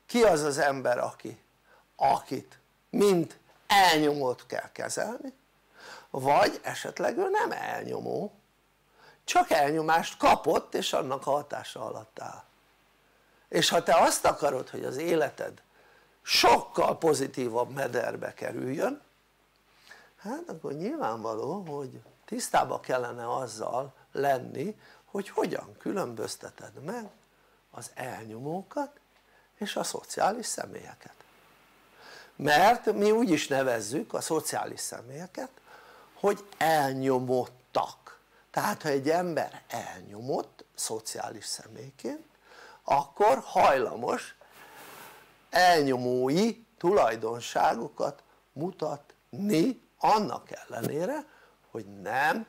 Ki az az ember, akit mint elnyomót kell kezelni, vagy esetleg ő nem elnyomó, csak elnyomást kapott, és annak a hatása alatt áll. És ha te azt akarod, hogy az életed sokkal pozitívabb mederbe kerüljön, hát akkor nyilvánvaló, hogy tisztába kellene azzal lenni, hogy hogyan különbözteted meg az elnyomókat és a szociális személyeket. Mert mi úgy is nevezzük a szociális személyeket, hogy elnyomottak. Tehát ha egy ember elnyomott szociális személyként, akkor hajlamos elnyomói tulajdonságokat mutatni annak ellenére, hogy nem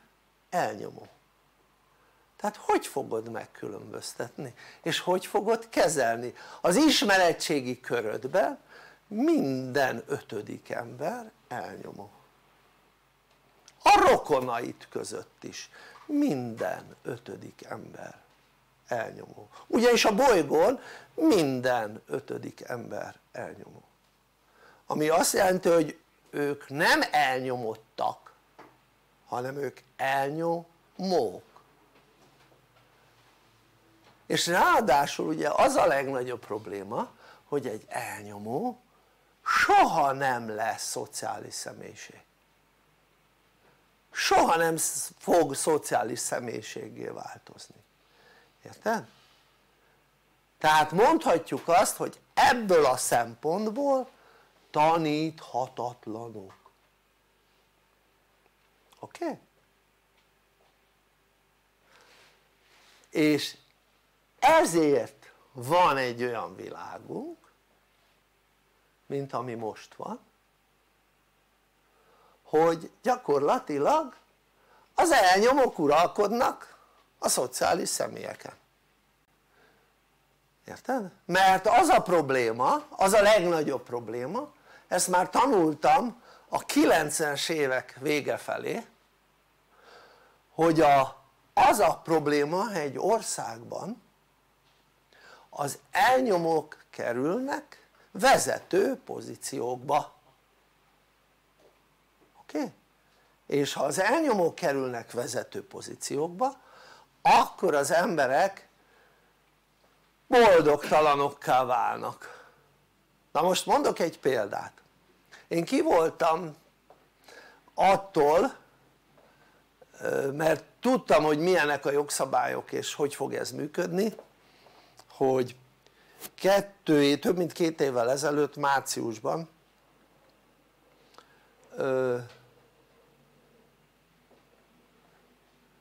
elnyomó. Tehát hogy fogod megkülönböztetni? És hogy fogod kezelni? Az ismeretségi körödben minden ötödik ember elnyomó. A rokonait között is minden ötödik ember elnyomó. Ugyanis a bolygón minden ötödik ember elnyomó. Ami azt jelenti, hogy ők nem elnyomottak, hanem ők elnyomók. És ráadásul ugye az a legnagyobb probléma, hogy egy elnyomó soha nem lesz szociális személyiség. Soha nem fog szociális személyiséggé változni. Érted? Tehát mondhatjuk azt, hogy ebből a szempontból taníthatatlanok. Oké? És ezért van egy olyan világunk, mint ami most van, hogy gyakorlatilag az elnyomók uralkodnak a szociális személyeken. Érted? Mert az a probléma, az a legnagyobb probléma, ezt már tanultam a 90-es évek vége felé, hogy az a probléma egy országban, az elnyomók kerülnek vezető pozíciókba. Oké? És ha az elnyomók kerülnek vezető pozíciókba, akkor az emberek boldogtalanokká válnak. Na most mondok egy példát. Én ki voltam attól, mert tudtam, hogy milyenek a jogszabályok és hogy fog ez működni, hogy több mint két évvel ezelőtt márciusban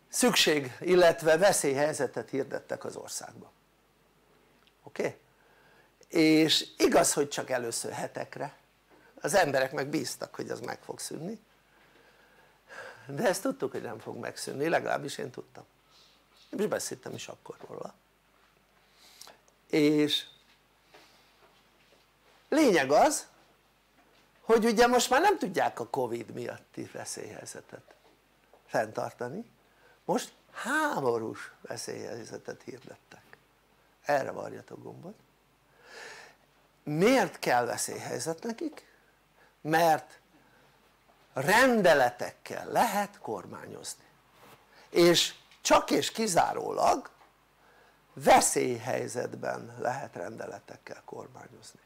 szükség, illetve veszélyhelyzetet hirdettek az országban. Oké? És igaz, hogy csak először hetekre, az emberek meg bíztak, hogy az meg fog szűnni, de ezt tudtuk, hogy nem fog megszűnni, legalábbis én tudtam, és beszéltem is akkor róla. És lényeg az, hogy ugye most már nem tudják a Covid miatti veszélyhelyzetet fenntartani, most háborús veszélyhelyzetet hirdettek. Erre varjatok gombot. Miért kell veszélyhelyzet nekik? Mert rendeletekkel lehet kormányozni. És csak és kizárólag veszélyhelyzetben lehet rendeletekkel kormányozni.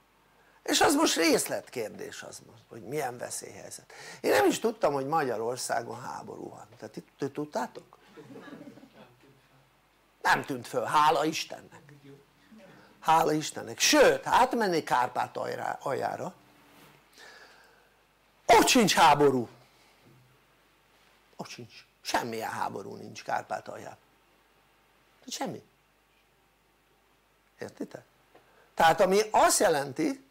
És az most részletkérdés az most, hogy milyen veszélyhelyzet. Én nem is tudtam, hogy Magyarországon háború van. Tehát itt tudtátok? Nem tűnt föl, hála Istennek. Hála Istennek. Sőt, átmennék Kárpátaljára, ott sincs háború. Ott sincs. Semmilyen háború nincs Kárpátalján. Semmi. Értitek? Tehát ami azt jelenti,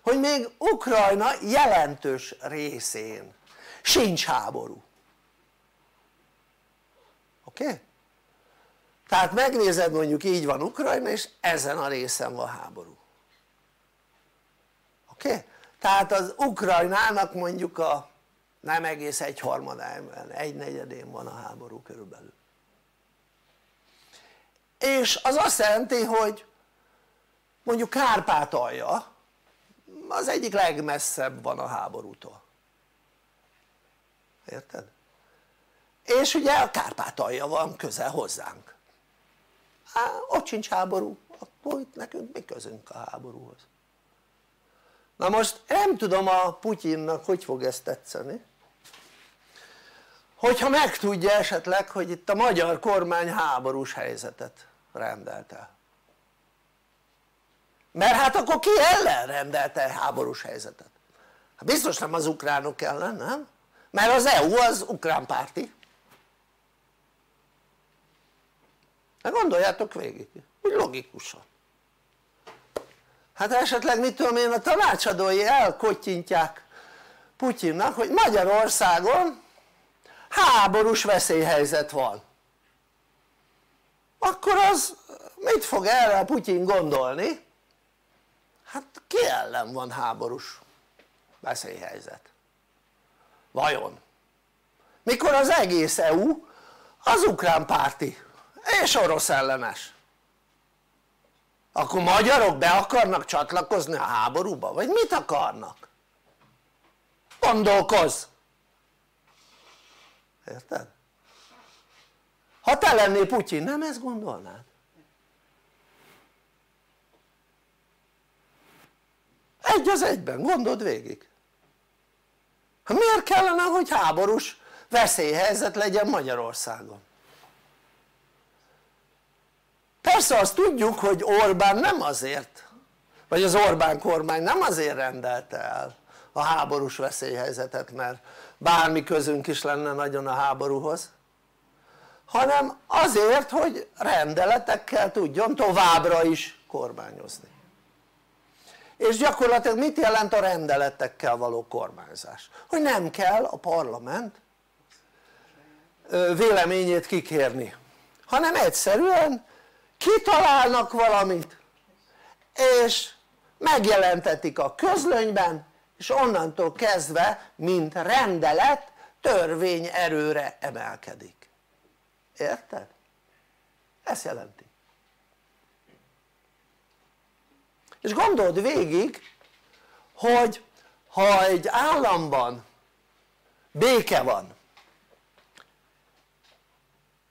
hogy még Ukrajna jelentős részén sincs háború. Oké? Tehát megnézed, mondjuk így van Ukrajna, és ezen a részen van háború. Oké? Tehát az Ukrajnának mondjuk a nem egész egyharmadában, egynegyedén van a háború körülbelül. És az azt jelenti, hogy mondjuk Kárpátalja az egyik legmesszebb van a háborútól. Érted? És ugye a Kárpátalja van közel hozzánk. Ott sincs háború, hogy nekünk mi közünk a háborúhoz. Na most nem tudom a Putyinnak hogy fog ezt tetszeni, hogyha megtudja esetleg, hogy itt a magyar kormány háborús helyzetet rendelt el. Mert hát akkor ki ellen rendelte el háborús helyzetet? Hát biztos nem az ukránok ellen, nem? Mert az EU az ukrán párti. Hát gondoljátok végig, úgy logikusan. Hát esetleg mit tudom én, a tanácsadói elkottyintják Putyinnak, hogy Magyarországon háborús veszélyhelyzet van. Akkor az mit fog erre a Putyin gondolni? Hát ki ellen van háborús veszélyhelyzet? Vajon? Mikor az egész EU az ukrán párti és orosz ellenes. Akkor magyarok be akarnak csatlakozni a háborúba? Vagy mit akarnak? Gondolkozz! Érted? Ha te lennél Putyin, nem ezt gondolnád? Egy az egyben, gondold végig. Hát miért kellene, hogy háborús veszélyhelyzet legyen Magyarországon? Persze azt tudjuk, hogy Orbán nem azért, vagy az Orbán kormány nem azért rendelte el a háborús veszélyhelyzetet, mert bármi közünk is lenne nagyon a háborúhoz, hanem azért, hogy rendeletekkel tudjon továbbra is kormányozni. És gyakorlatilag mit jelent a rendeletekkel való kormányzás? Hogy nem kell a parlament véleményét kikérni, hanem egyszerűen kitalálnak valamit, és megjelentetik a közlönyben, és onnantól kezdve, mint rendelet, törvény erőre emelkedik. Érted? Ezt jelenti. És gondold végig, hogy ha egy államban béke van,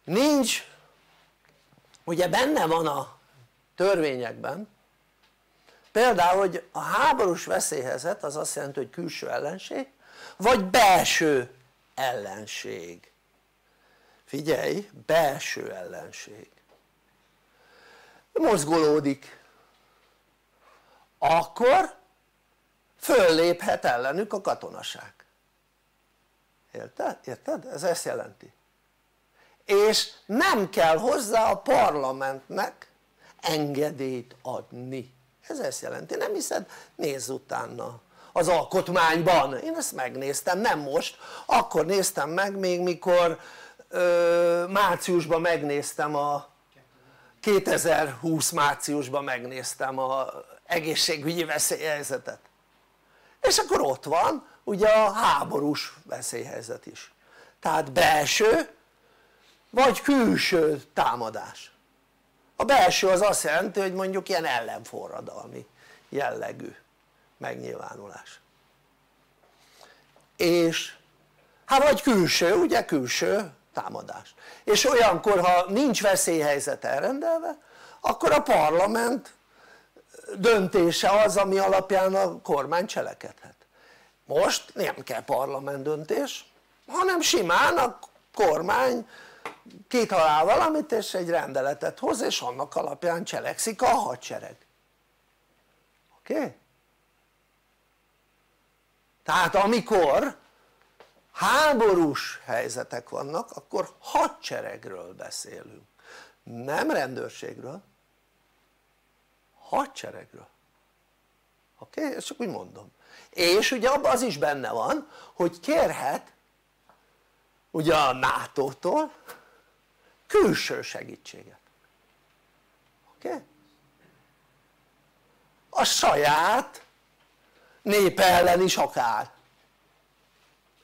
nincs, ugye benne van a törvényekben, például, hogy a háborús veszélyhelyzet az azt jelenti, hogy külső ellenség, vagy belső ellenség. Figyelj, belső ellenség. Mozgolódik. Akkor fölléphet ellenük a katonaság. Érted? Érted? Ez ezt jelenti. És nem kell hozzá a parlamentnek engedélyt adni. Ez ezt jelenti, nem hiszed? Nézz utána az alkotmányban, én ezt megnéztem, nem most, akkor néztem meg még mikor márciusban megnéztem a 2020 márciusban megnéztem az egészségügyi veszélyhelyzetet, és akkor ott van ugye a háborús veszélyhelyzet is, tehát belső vagy külső támadás. A belső az azt jelenti, hogy mondjuk ilyen ellenforradalmi jellegű megnyilvánulás, és hát vagy külső, ugye külső támadás, és olyankor ha nincs veszélyhelyzet elrendelve, akkor a parlament döntése az, ami alapján a kormány cselekedhet. Most nem kell parlament döntés, hanem simán a kormány kitalál valamit és egy rendeletet hoz, és annak alapján cselekszik a hadsereg. Oké? Tehát amikor háborús helyzetek vannak, akkor hadseregről beszélünk, nem rendőrségről, hadseregről. Oké? Ezt csak úgy mondom. És ugye abban az is benne van, hogy kérhet ugye a NATO-tól külső segítséget. Oké? A saját népe ellen is akár.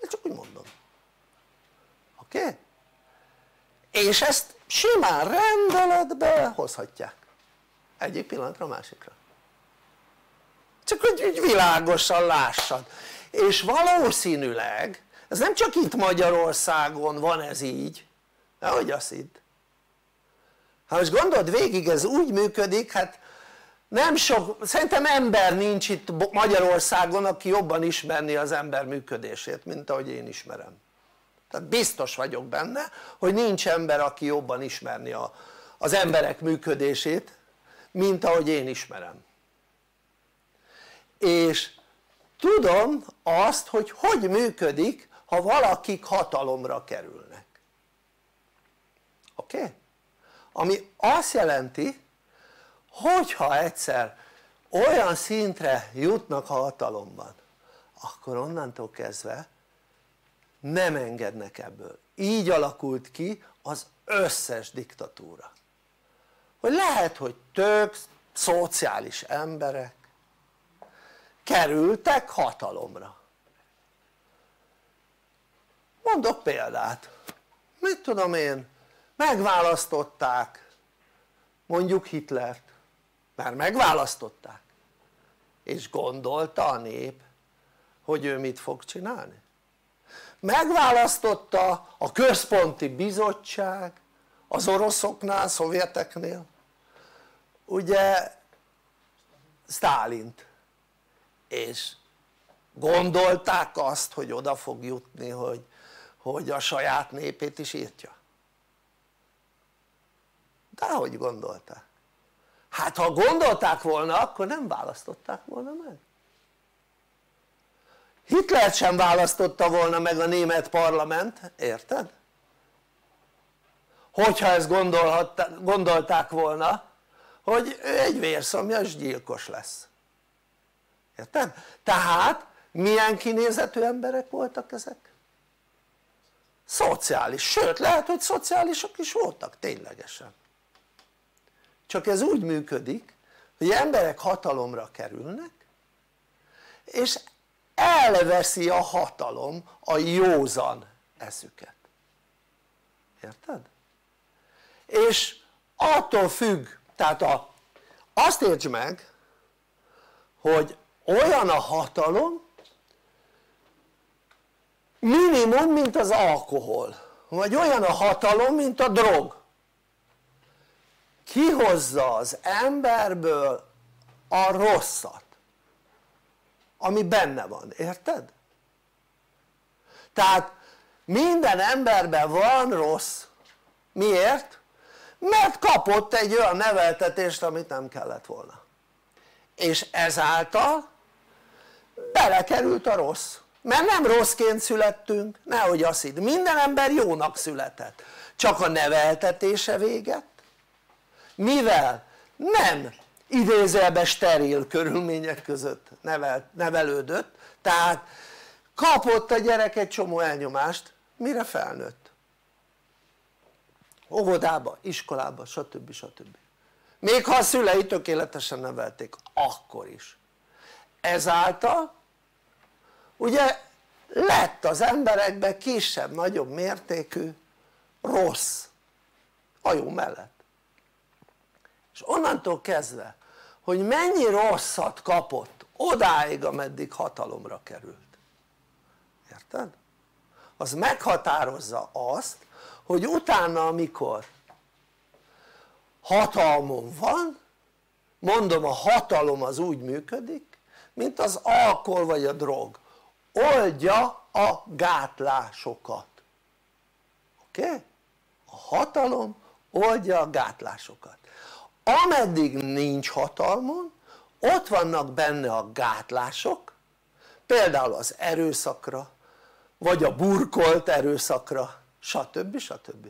Ezt csak úgy mondom. Oké? És ezt simán rendeletbe hozhatják. Egyik pillanatra a másikra. Csak hogy világosan lássad. És valószínűleg ez nem csak itt Magyarországon van ez így, nehogy azt hidd. Hát most gondold végig, ez úgy működik, hát Nem sok, szerintem ember nincs itt Magyarországon, aki jobban ismerni az ember működését, mint ahogy én ismerem. Tehát biztos vagyok benne, hogy nincs ember, aki jobban ismerni az emberek működését, mint ahogy én ismerem. És tudom azt, hogy hogy működik, ha valakik hatalomra kerülnek. Oké? Ami azt jelenti, hogyha egyszer olyan szintre jutnak a hatalomban, akkor onnantól kezdve nem engednek ebből. Így alakult ki az összes diktatúra. Hogy lehet, hogy több szociális emberek kerültek hatalomra. Mondok példát, mit tudom én, megválasztották mondjuk Hitlert, már megválasztották, és gondolta a nép, hogy ő mit fog csinálni? Megválasztotta a központi bizottság az oroszoknál, szovjeteknél, ugye Sztálint, és gondolták azt, hogy oda fog jutni, hogy a saját népét is írtja? Dehogy gondolták. Hát ha gondolták volna, akkor nem választották volna meg. Hitlert sem választotta volna meg a német parlament, érted? Hogyha ezt gondolták volna, hogy ő egy vérszomjas gyilkos lesz. Érted? Tehát milyen kinézetű emberek voltak ezek? Szociális, sőt lehet, hogy szociálisok is voltak ténylegesen. Csak ez úgy működik, hogy emberek hatalomra kerülnek, és elveszi a hatalom a józan eszüket. Érted? És attól függ, tehát azt értsd meg, hogy olyan a hatalom minimum, mint az alkohol, vagy olyan a hatalom, mint a drog. Kihozza az emberből a rosszat, ami benne van, érted? Tehát minden emberben van rossz. Miért? Mert kapott egy olyan neveltetést, amit nem kellett volna, és ezáltal belekerült a rossz, mert nem rosszként születtünk, nehogy azt hidd, minden ember jónak született, csak a neveltetése véget, mivel nem idézőjelben steril körülmények között nevelődött, tehát kapott a gyerek egy csomó elnyomást, mire felnőtt, óvodába, iskolába, stb. Stb. Még ha a szülei tökéletesen nevelték, akkor is. Ezáltal ugye lett az emberekben kisebb-nagyobb mértékű rossz a jó mellett. És onnantól kezdve, hogy mennyi rosszat kapott, odáig, ameddig hatalomra került, érted? Az meghatározza azt, hogy utána, amikor hatalmon van, mondom, a hatalom az úgy működik, mint az alkohol vagy a drog, oldja a gátlásokat. Oké? A hatalom oldja a gátlásokat. Ameddig nincs hatalmon, ott vannak benne a gátlások, például az erőszakra, vagy a burkolt erőszakra, stb. Stb.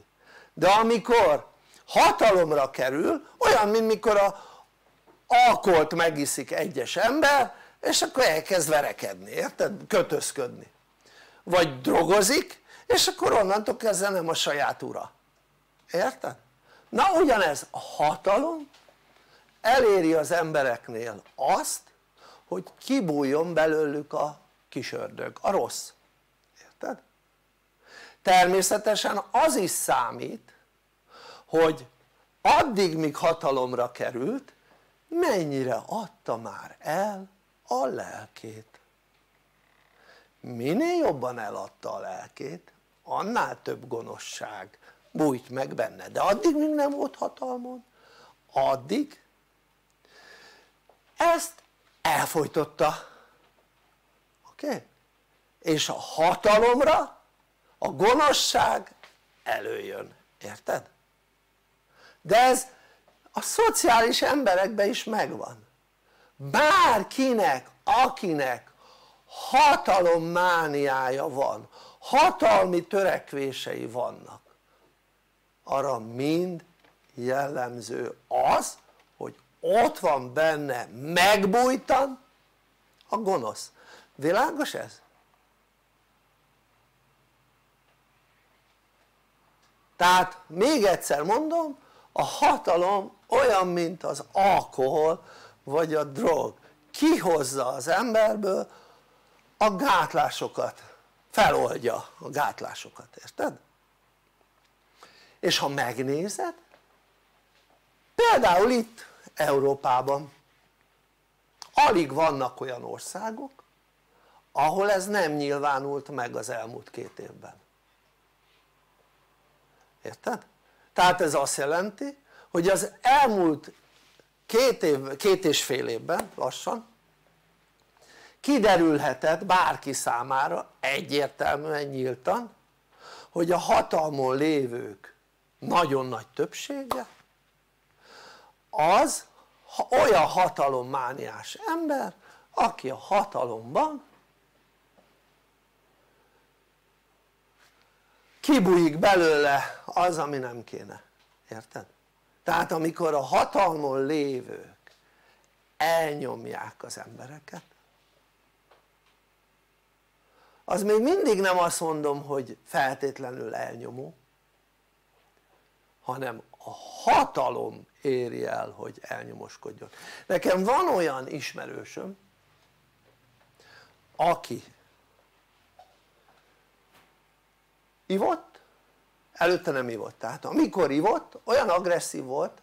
De amikor hatalomra kerül, olyan, mint mikor alkoholt megiszik egyes ember, és akkor elkezd verekedni, érted? Kötözködni. Vagy drogozik, és akkor onnantól kezdve nem a saját ura. Érted? Na ugyanez, a hatalom eléri az embereknél azt, hogy kibújjon belőlük a kis ördög, a rossz. Érted? Természetesen az is számít, hogy addig, míg hatalomra került, mennyire adta már el a lelkét. Minél jobban eladta a lelkét, annál több gonoszság bújt meg benne, de addig még nem volt hatalmon, addig ezt elfojtotta. Oké? És a hatalomra a gonoszság előjön, érted? De ez a szociális emberekben is megvan. Bárkinek, akinek hatalommániája van, hatalmi törekvései vannak, arra mind jellemző az, hogy ott van benne megbújtan a gonosz. Világos ez? Tehát még egyszer mondom, a hatalom olyan, mint az alkohol vagy a drog, kihozza az emberből a gátlásokat, feloldja a gátlásokat, érted? És ha megnézed, például itt Európában alig vannak olyan országok, ahol ez nem nyilvánult meg az elmúlt 2 évben, érted? Tehát ez azt jelenti, hogy az elmúlt 2,5 évben lassan kiderülhetett bárki számára egyértelműen nyíltan, hogy a hatalmon lévők nagyon nagy többsége az olyan hatalommániás ember, aki a hatalomban kibújik belőle az, ami nem kéne, érted? Tehát amikor a hatalmon lévők elnyomják az embereket, az még mindig nem azt mondom, hogy feltétlenül elnyomó, hanem a hatalom éri el, hogy elnyomoskodjon. Nekem van olyan ismerősöm, aki ivott, előtte nem ivott, tehát amikor ivott, olyan agresszív volt,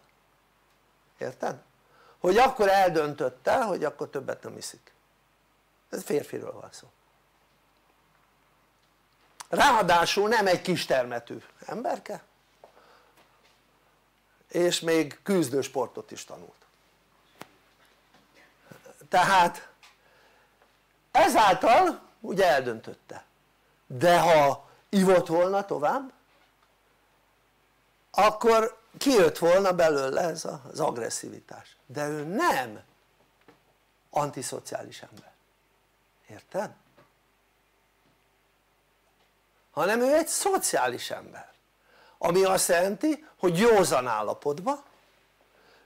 érted? Hogy akkor eldöntötte, hogy akkor többet nem iszik. Ez férfiről van szó. Ráadásul nem egy kistermetű emberke, és még küzdősportot is tanult. Tehát ezáltal ugye eldöntötte, de ha ivott volna tovább, akkor kijött volna belőle ez az agresszivitás, de ő nem antiszociális ember, érted? Hanem ő egy szociális ember, ami azt jelenti, hogy józan állapotban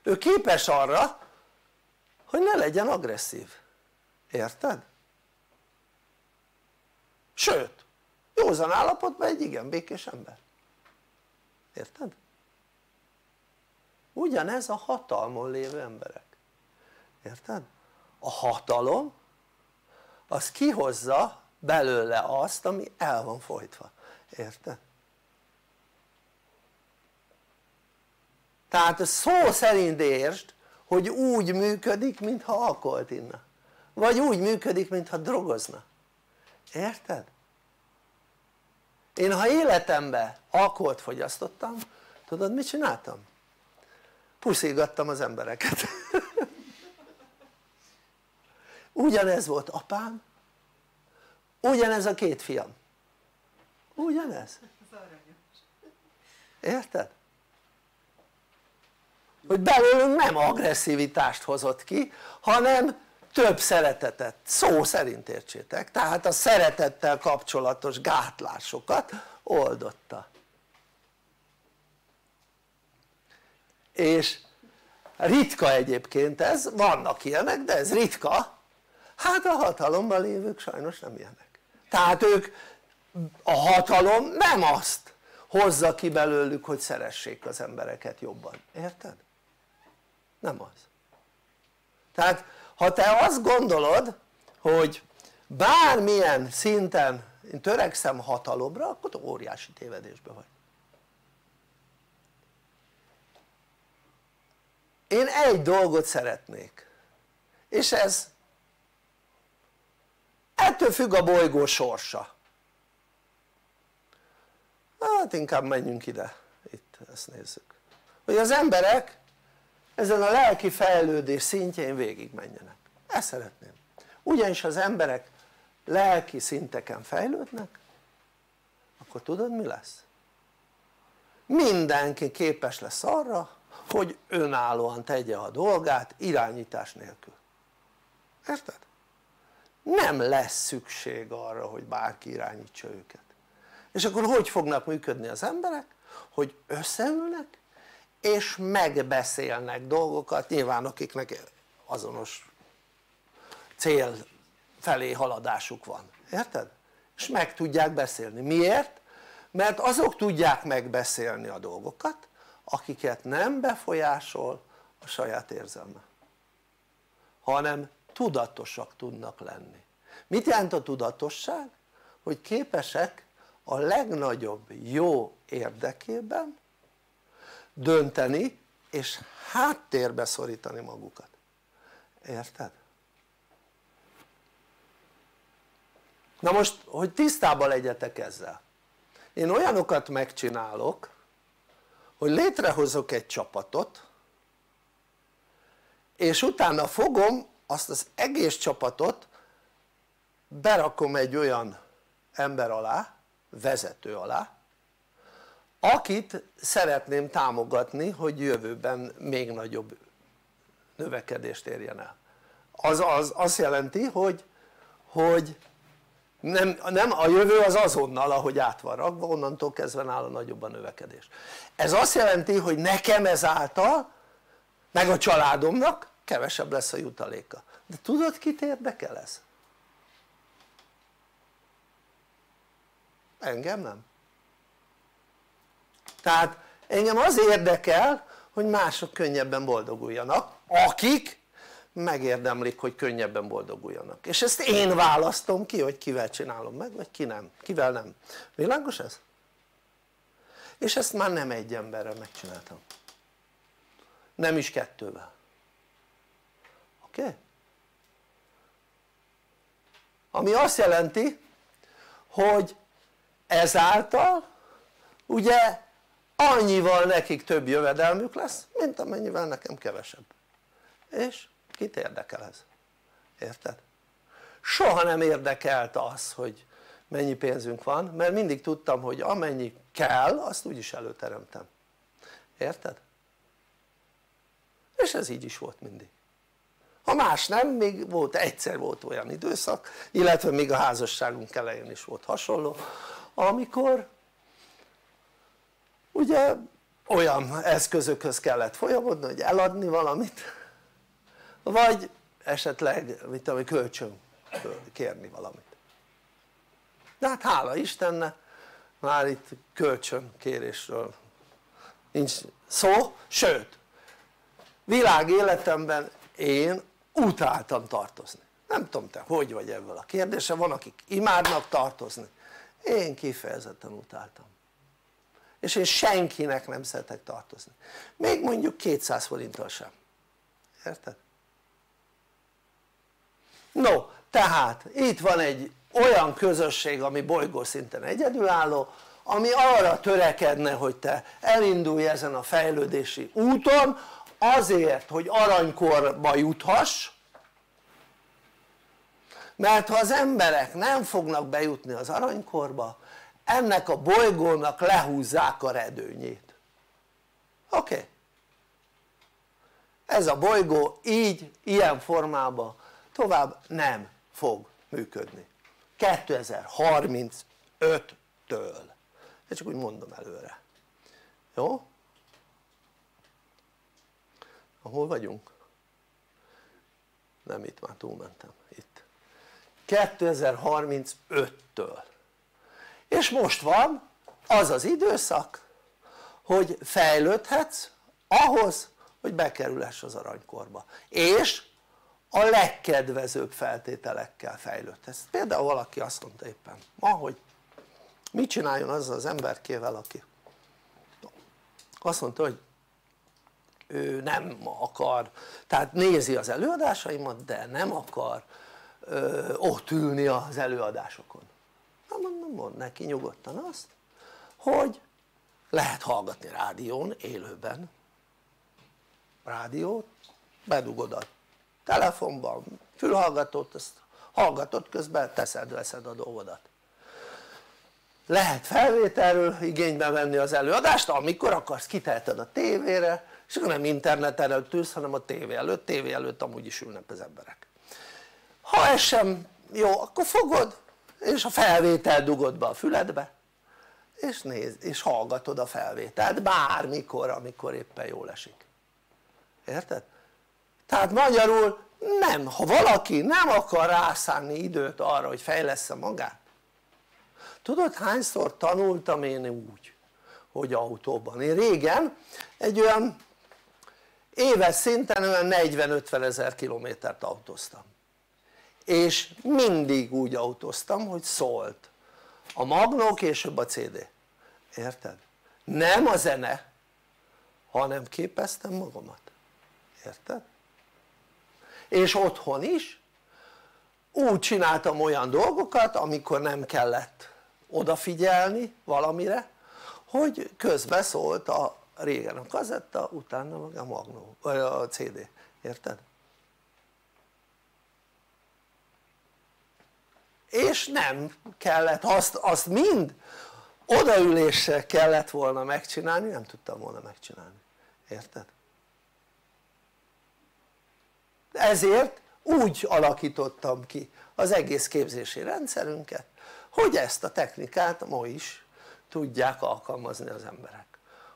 ő képes arra, hogy ne legyen agresszív, érted? Sőt, józan állapotban egy igen békés ember, érted? Ugyanez a hatalmon lévő emberek, érted? A hatalom az kihozza belőle azt, ami el van fojtva, érted? Tehát szó szerint értsd, hogy úgy működik, mintha alkoholt inna, vagy úgy működik, mintha drogozna, érted? Én ha életemben alkoholt fogyasztottam, tudod mit csináltam? Puszilgattam az embereket. Ugyanez volt apám, ugyanez a 2 fiam, ugyanez, érted? Hogy belőlünk nem agresszivitást hozott ki, hanem több szeretetet, szó szerint értsétek, tehát a szeretettel kapcsolatos gátlásokat oldotta. És ritka egyébként ez, vannak ilyenek, de ez ritka, hát a hatalomban lévők sajnos nem ilyenek. Tehát ők, a hatalom nem azt hozza ki belőlük, hogy szeressék az embereket jobban, érted? Nem az. Tehát ha te azt gondolod, hogy bármilyen szinten én törekszem hatalomra, akkor te óriási tévedésben vagy. Én egy dolgot szeretnék, és ez ettől függ a bolygó sorsa. Hát inkább menjünk ide, itt ezt nézzük, hogy az emberek ezen a lelki fejlődés szintjén végigmenjenek. Ezt szeretném. Ugyanis az emberek lelki szinteken fejlődnek, akkor tudod mi lesz? Mindenki képes lesz arra, hogy önállóan tegye a dolgát irányítás nélkül. Érted? Nem lesz szükség arra, hogy bárki irányítsa őket. És akkor hogy fognak működni az emberek? Hogy összeülnek és megbeszélnek dolgokat, nyilván akiknek azonos cél felé haladásuk van, érted? És meg tudják beszélni. Miért? Mert azok tudják megbeszélni a dolgokat, akiket nem befolyásol a saját érzelme, hanem tudatosak tudnak lenni. Mit jelent a tudatosság? Hogy képesek a legnagyobb jó érdekében dönteni és háttérbe szorítani magukat, érted? Na most, hogy tisztában legyetek ezzel, én olyanokat megcsinálok, hogy létrehozok egy csapatot, és utána fogom azt az egész csapatot, berakom egy olyan ember alá, vezető alá, akit szeretném támogatni, hogy jövőben még nagyobb növekedést érjen el. Az azt jelenti, hogy nem a jövő az azonnal, ahogy át van rakva, onnantól kezdve nála nagyobb a növekedés. Ez azt jelenti, hogy nekem ezáltal, meg a családomnak kevesebb lesz a jutaléka. De tudod, kit érdekel ez? Engem nem. Tehát engem az érdekel, hogy mások könnyebben boldoguljanak, akik megérdemlik, hogy könnyebben boldoguljanak, és ezt én választom ki, hogy kivel csinálom meg, vagy kivel nem. Világos ez? És ezt már nem egy emberrel megcsináltam, nem is kettővel, oké? Ami azt jelenti, hogy ezáltal ugye annyival nekik több jövedelmük lesz, mint amennyivel nekem kevesebb, és kit érdekel ez? Érted? Soha nem érdekelt az, hogy mennyi pénzünk van, mert mindig tudtam, hogy amennyi kell, azt úgyis előteremtem, érted? És ez így is volt mindig, ha más nem, még egyszer volt olyan időszak, illetve még a házasságunk elején is volt hasonló, amikor ugye olyan eszközökhöz kellett folyamodni, hogy eladni valamit, vagy esetleg mit tudom, kölcsön kérni valamit. De hát hála Istennek már itt kölcsönkérésről nincs szó, sőt világéletemben én utáltam tartozni. Nem tudom, te hogy vagy ebből a kérdéssel, van akik imádnak tartozni, én kifejezetten utáltam, és én senkinek nem szeretek tartozni, még mondjuk 200 forinttal sem, érted? No, tehát itt van egy olyan közösség, ami bolygószinten egyedülálló, ami arra törekedne, hogy te elindulj ezen a fejlődési úton azért, hogy aranykorba juthass, mert ha az emberek nem fognak bejutni az aranykorba, ennek a bolygónak lehúzzák a redőnyét. Oké? Ez a bolygó így, ilyen formában tovább nem fog működni 2035-től, én csak úgy mondom előre, jó? Ahol vagyunk? Nem, itt már túlmentem, itt 2035-től, és most van az az időszak, hogy fejlődhetsz ahhoz, hogy bekerülhess az aranykorba, és a legkedvezőbb feltételekkel fejlődhetsz. Például valaki azt mondta éppen ma, hogy mit csináljon azzal az emberkével, aki azt mondta, hogy ő nem akar, tehát nézi az előadásaimat, de nem akar ott ülni az előadásokon. Na mondom, mondd neki nyugodtan azt, hogy lehet hallgatni rádión élőben, rádiót, bedugod a telefonban, fülhallgatót, azt hallgatod, közben teszed, veszed a dolgodat. Lehet felvételről igénybe venni az előadást, amikor akarsz, kiteheted a tévére, és akkor nem internet előtt ülsz, hanem a tévé előtt amúgy is ülnek az emberek. Ha ez sem jó, akkor fogod, és a felvétel dugod be a füledbe, és nézd, és hallgatod a felvételt bármikor, amikor éppen jól esik. Érted? Tehát magyarul nem, ha valaki nem akar rászánni időt arra, hogy fejlessze magát, tudod hányszor tanultam én úgy, hogy autóban, én régen egy olyan éves szinten olyan 40-50 ezer kilométert autóztam, és mindig úgy autóztam, hogy szólt a magnó, később a CD, érted? Nem a zene, hanem képeztem magamat, érted? És otthon is úgy csináltam olyan dolgokat, amikor nem kellett odafigyelni valamire, hogy közbe szólt a régen a kazetta, utána meg a magnó, a CD, érted? És nem kellett, azt mind odaüléssel kellett volna megcsinálni, nem tudtam volna megcsinálni, érted? Ezért úgy alakítottam ki az egész képzési rendszerünket, hogy ezt a technikát ma is tudják alkalmazni az emberek.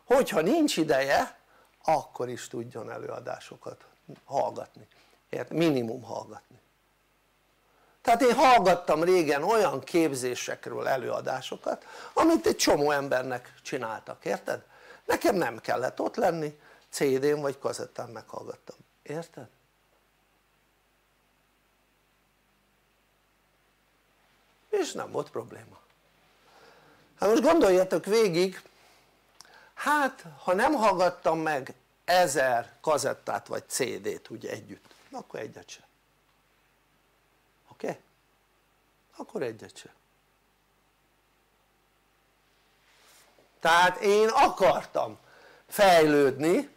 Hogyha nincs ideje, akkor is tudjon előadásokat hallgatni, érted? Minimum hallgatni. Tehát én hallgattam régen olyan képzésekről előadásokat, amit egy csomó embernek csináltak, érted? Nekem nem kellett ott lenni, CD-n vagy kazettán meghallgattam, érted? És nem volt probléma. Hát most gondoljatok végig, hát ha nem hallgattam meg 1000 kazettát vagy CD-t ugye együtt, akkor egyet sem. Oké? Okay? Akkor egyet sem. Tehát én akartam fejlődni,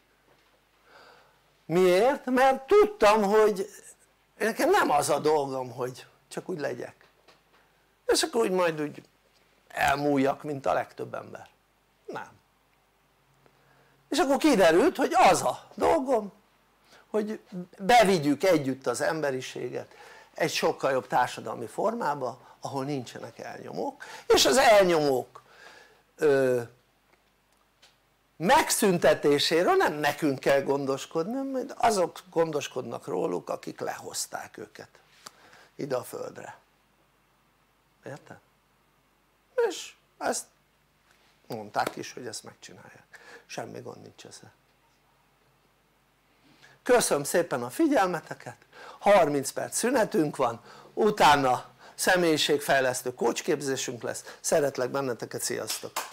miért? Mert tudtam, hogy nekem nem az a dolgom, hogy csak úgy legyek, és akkor úgy majd úgy elmúljak, mint a legtöbb ember, nem. És akkor kiderült, hogy az a dolgom, hogy bevigyük együtt az emberiséget egy sokkal jobb társadalmi formába, ahol nincsenek elnyomók, és az elnyomók megszüntetéséről nem nekünk kell gondoskodni, mert azok gondoskodnak róluk, akik lehozták őket ide a földre, érted? És ezt mondták is, hogy ezt megcsinálják, semmi gond nincs ezzel. Köszönöm szépen a figyelmeteket, 30 perc szünetünk van, utána személyiségfejlesztő coach képzésünk lesz, szeretlek benneteket, sziasztok!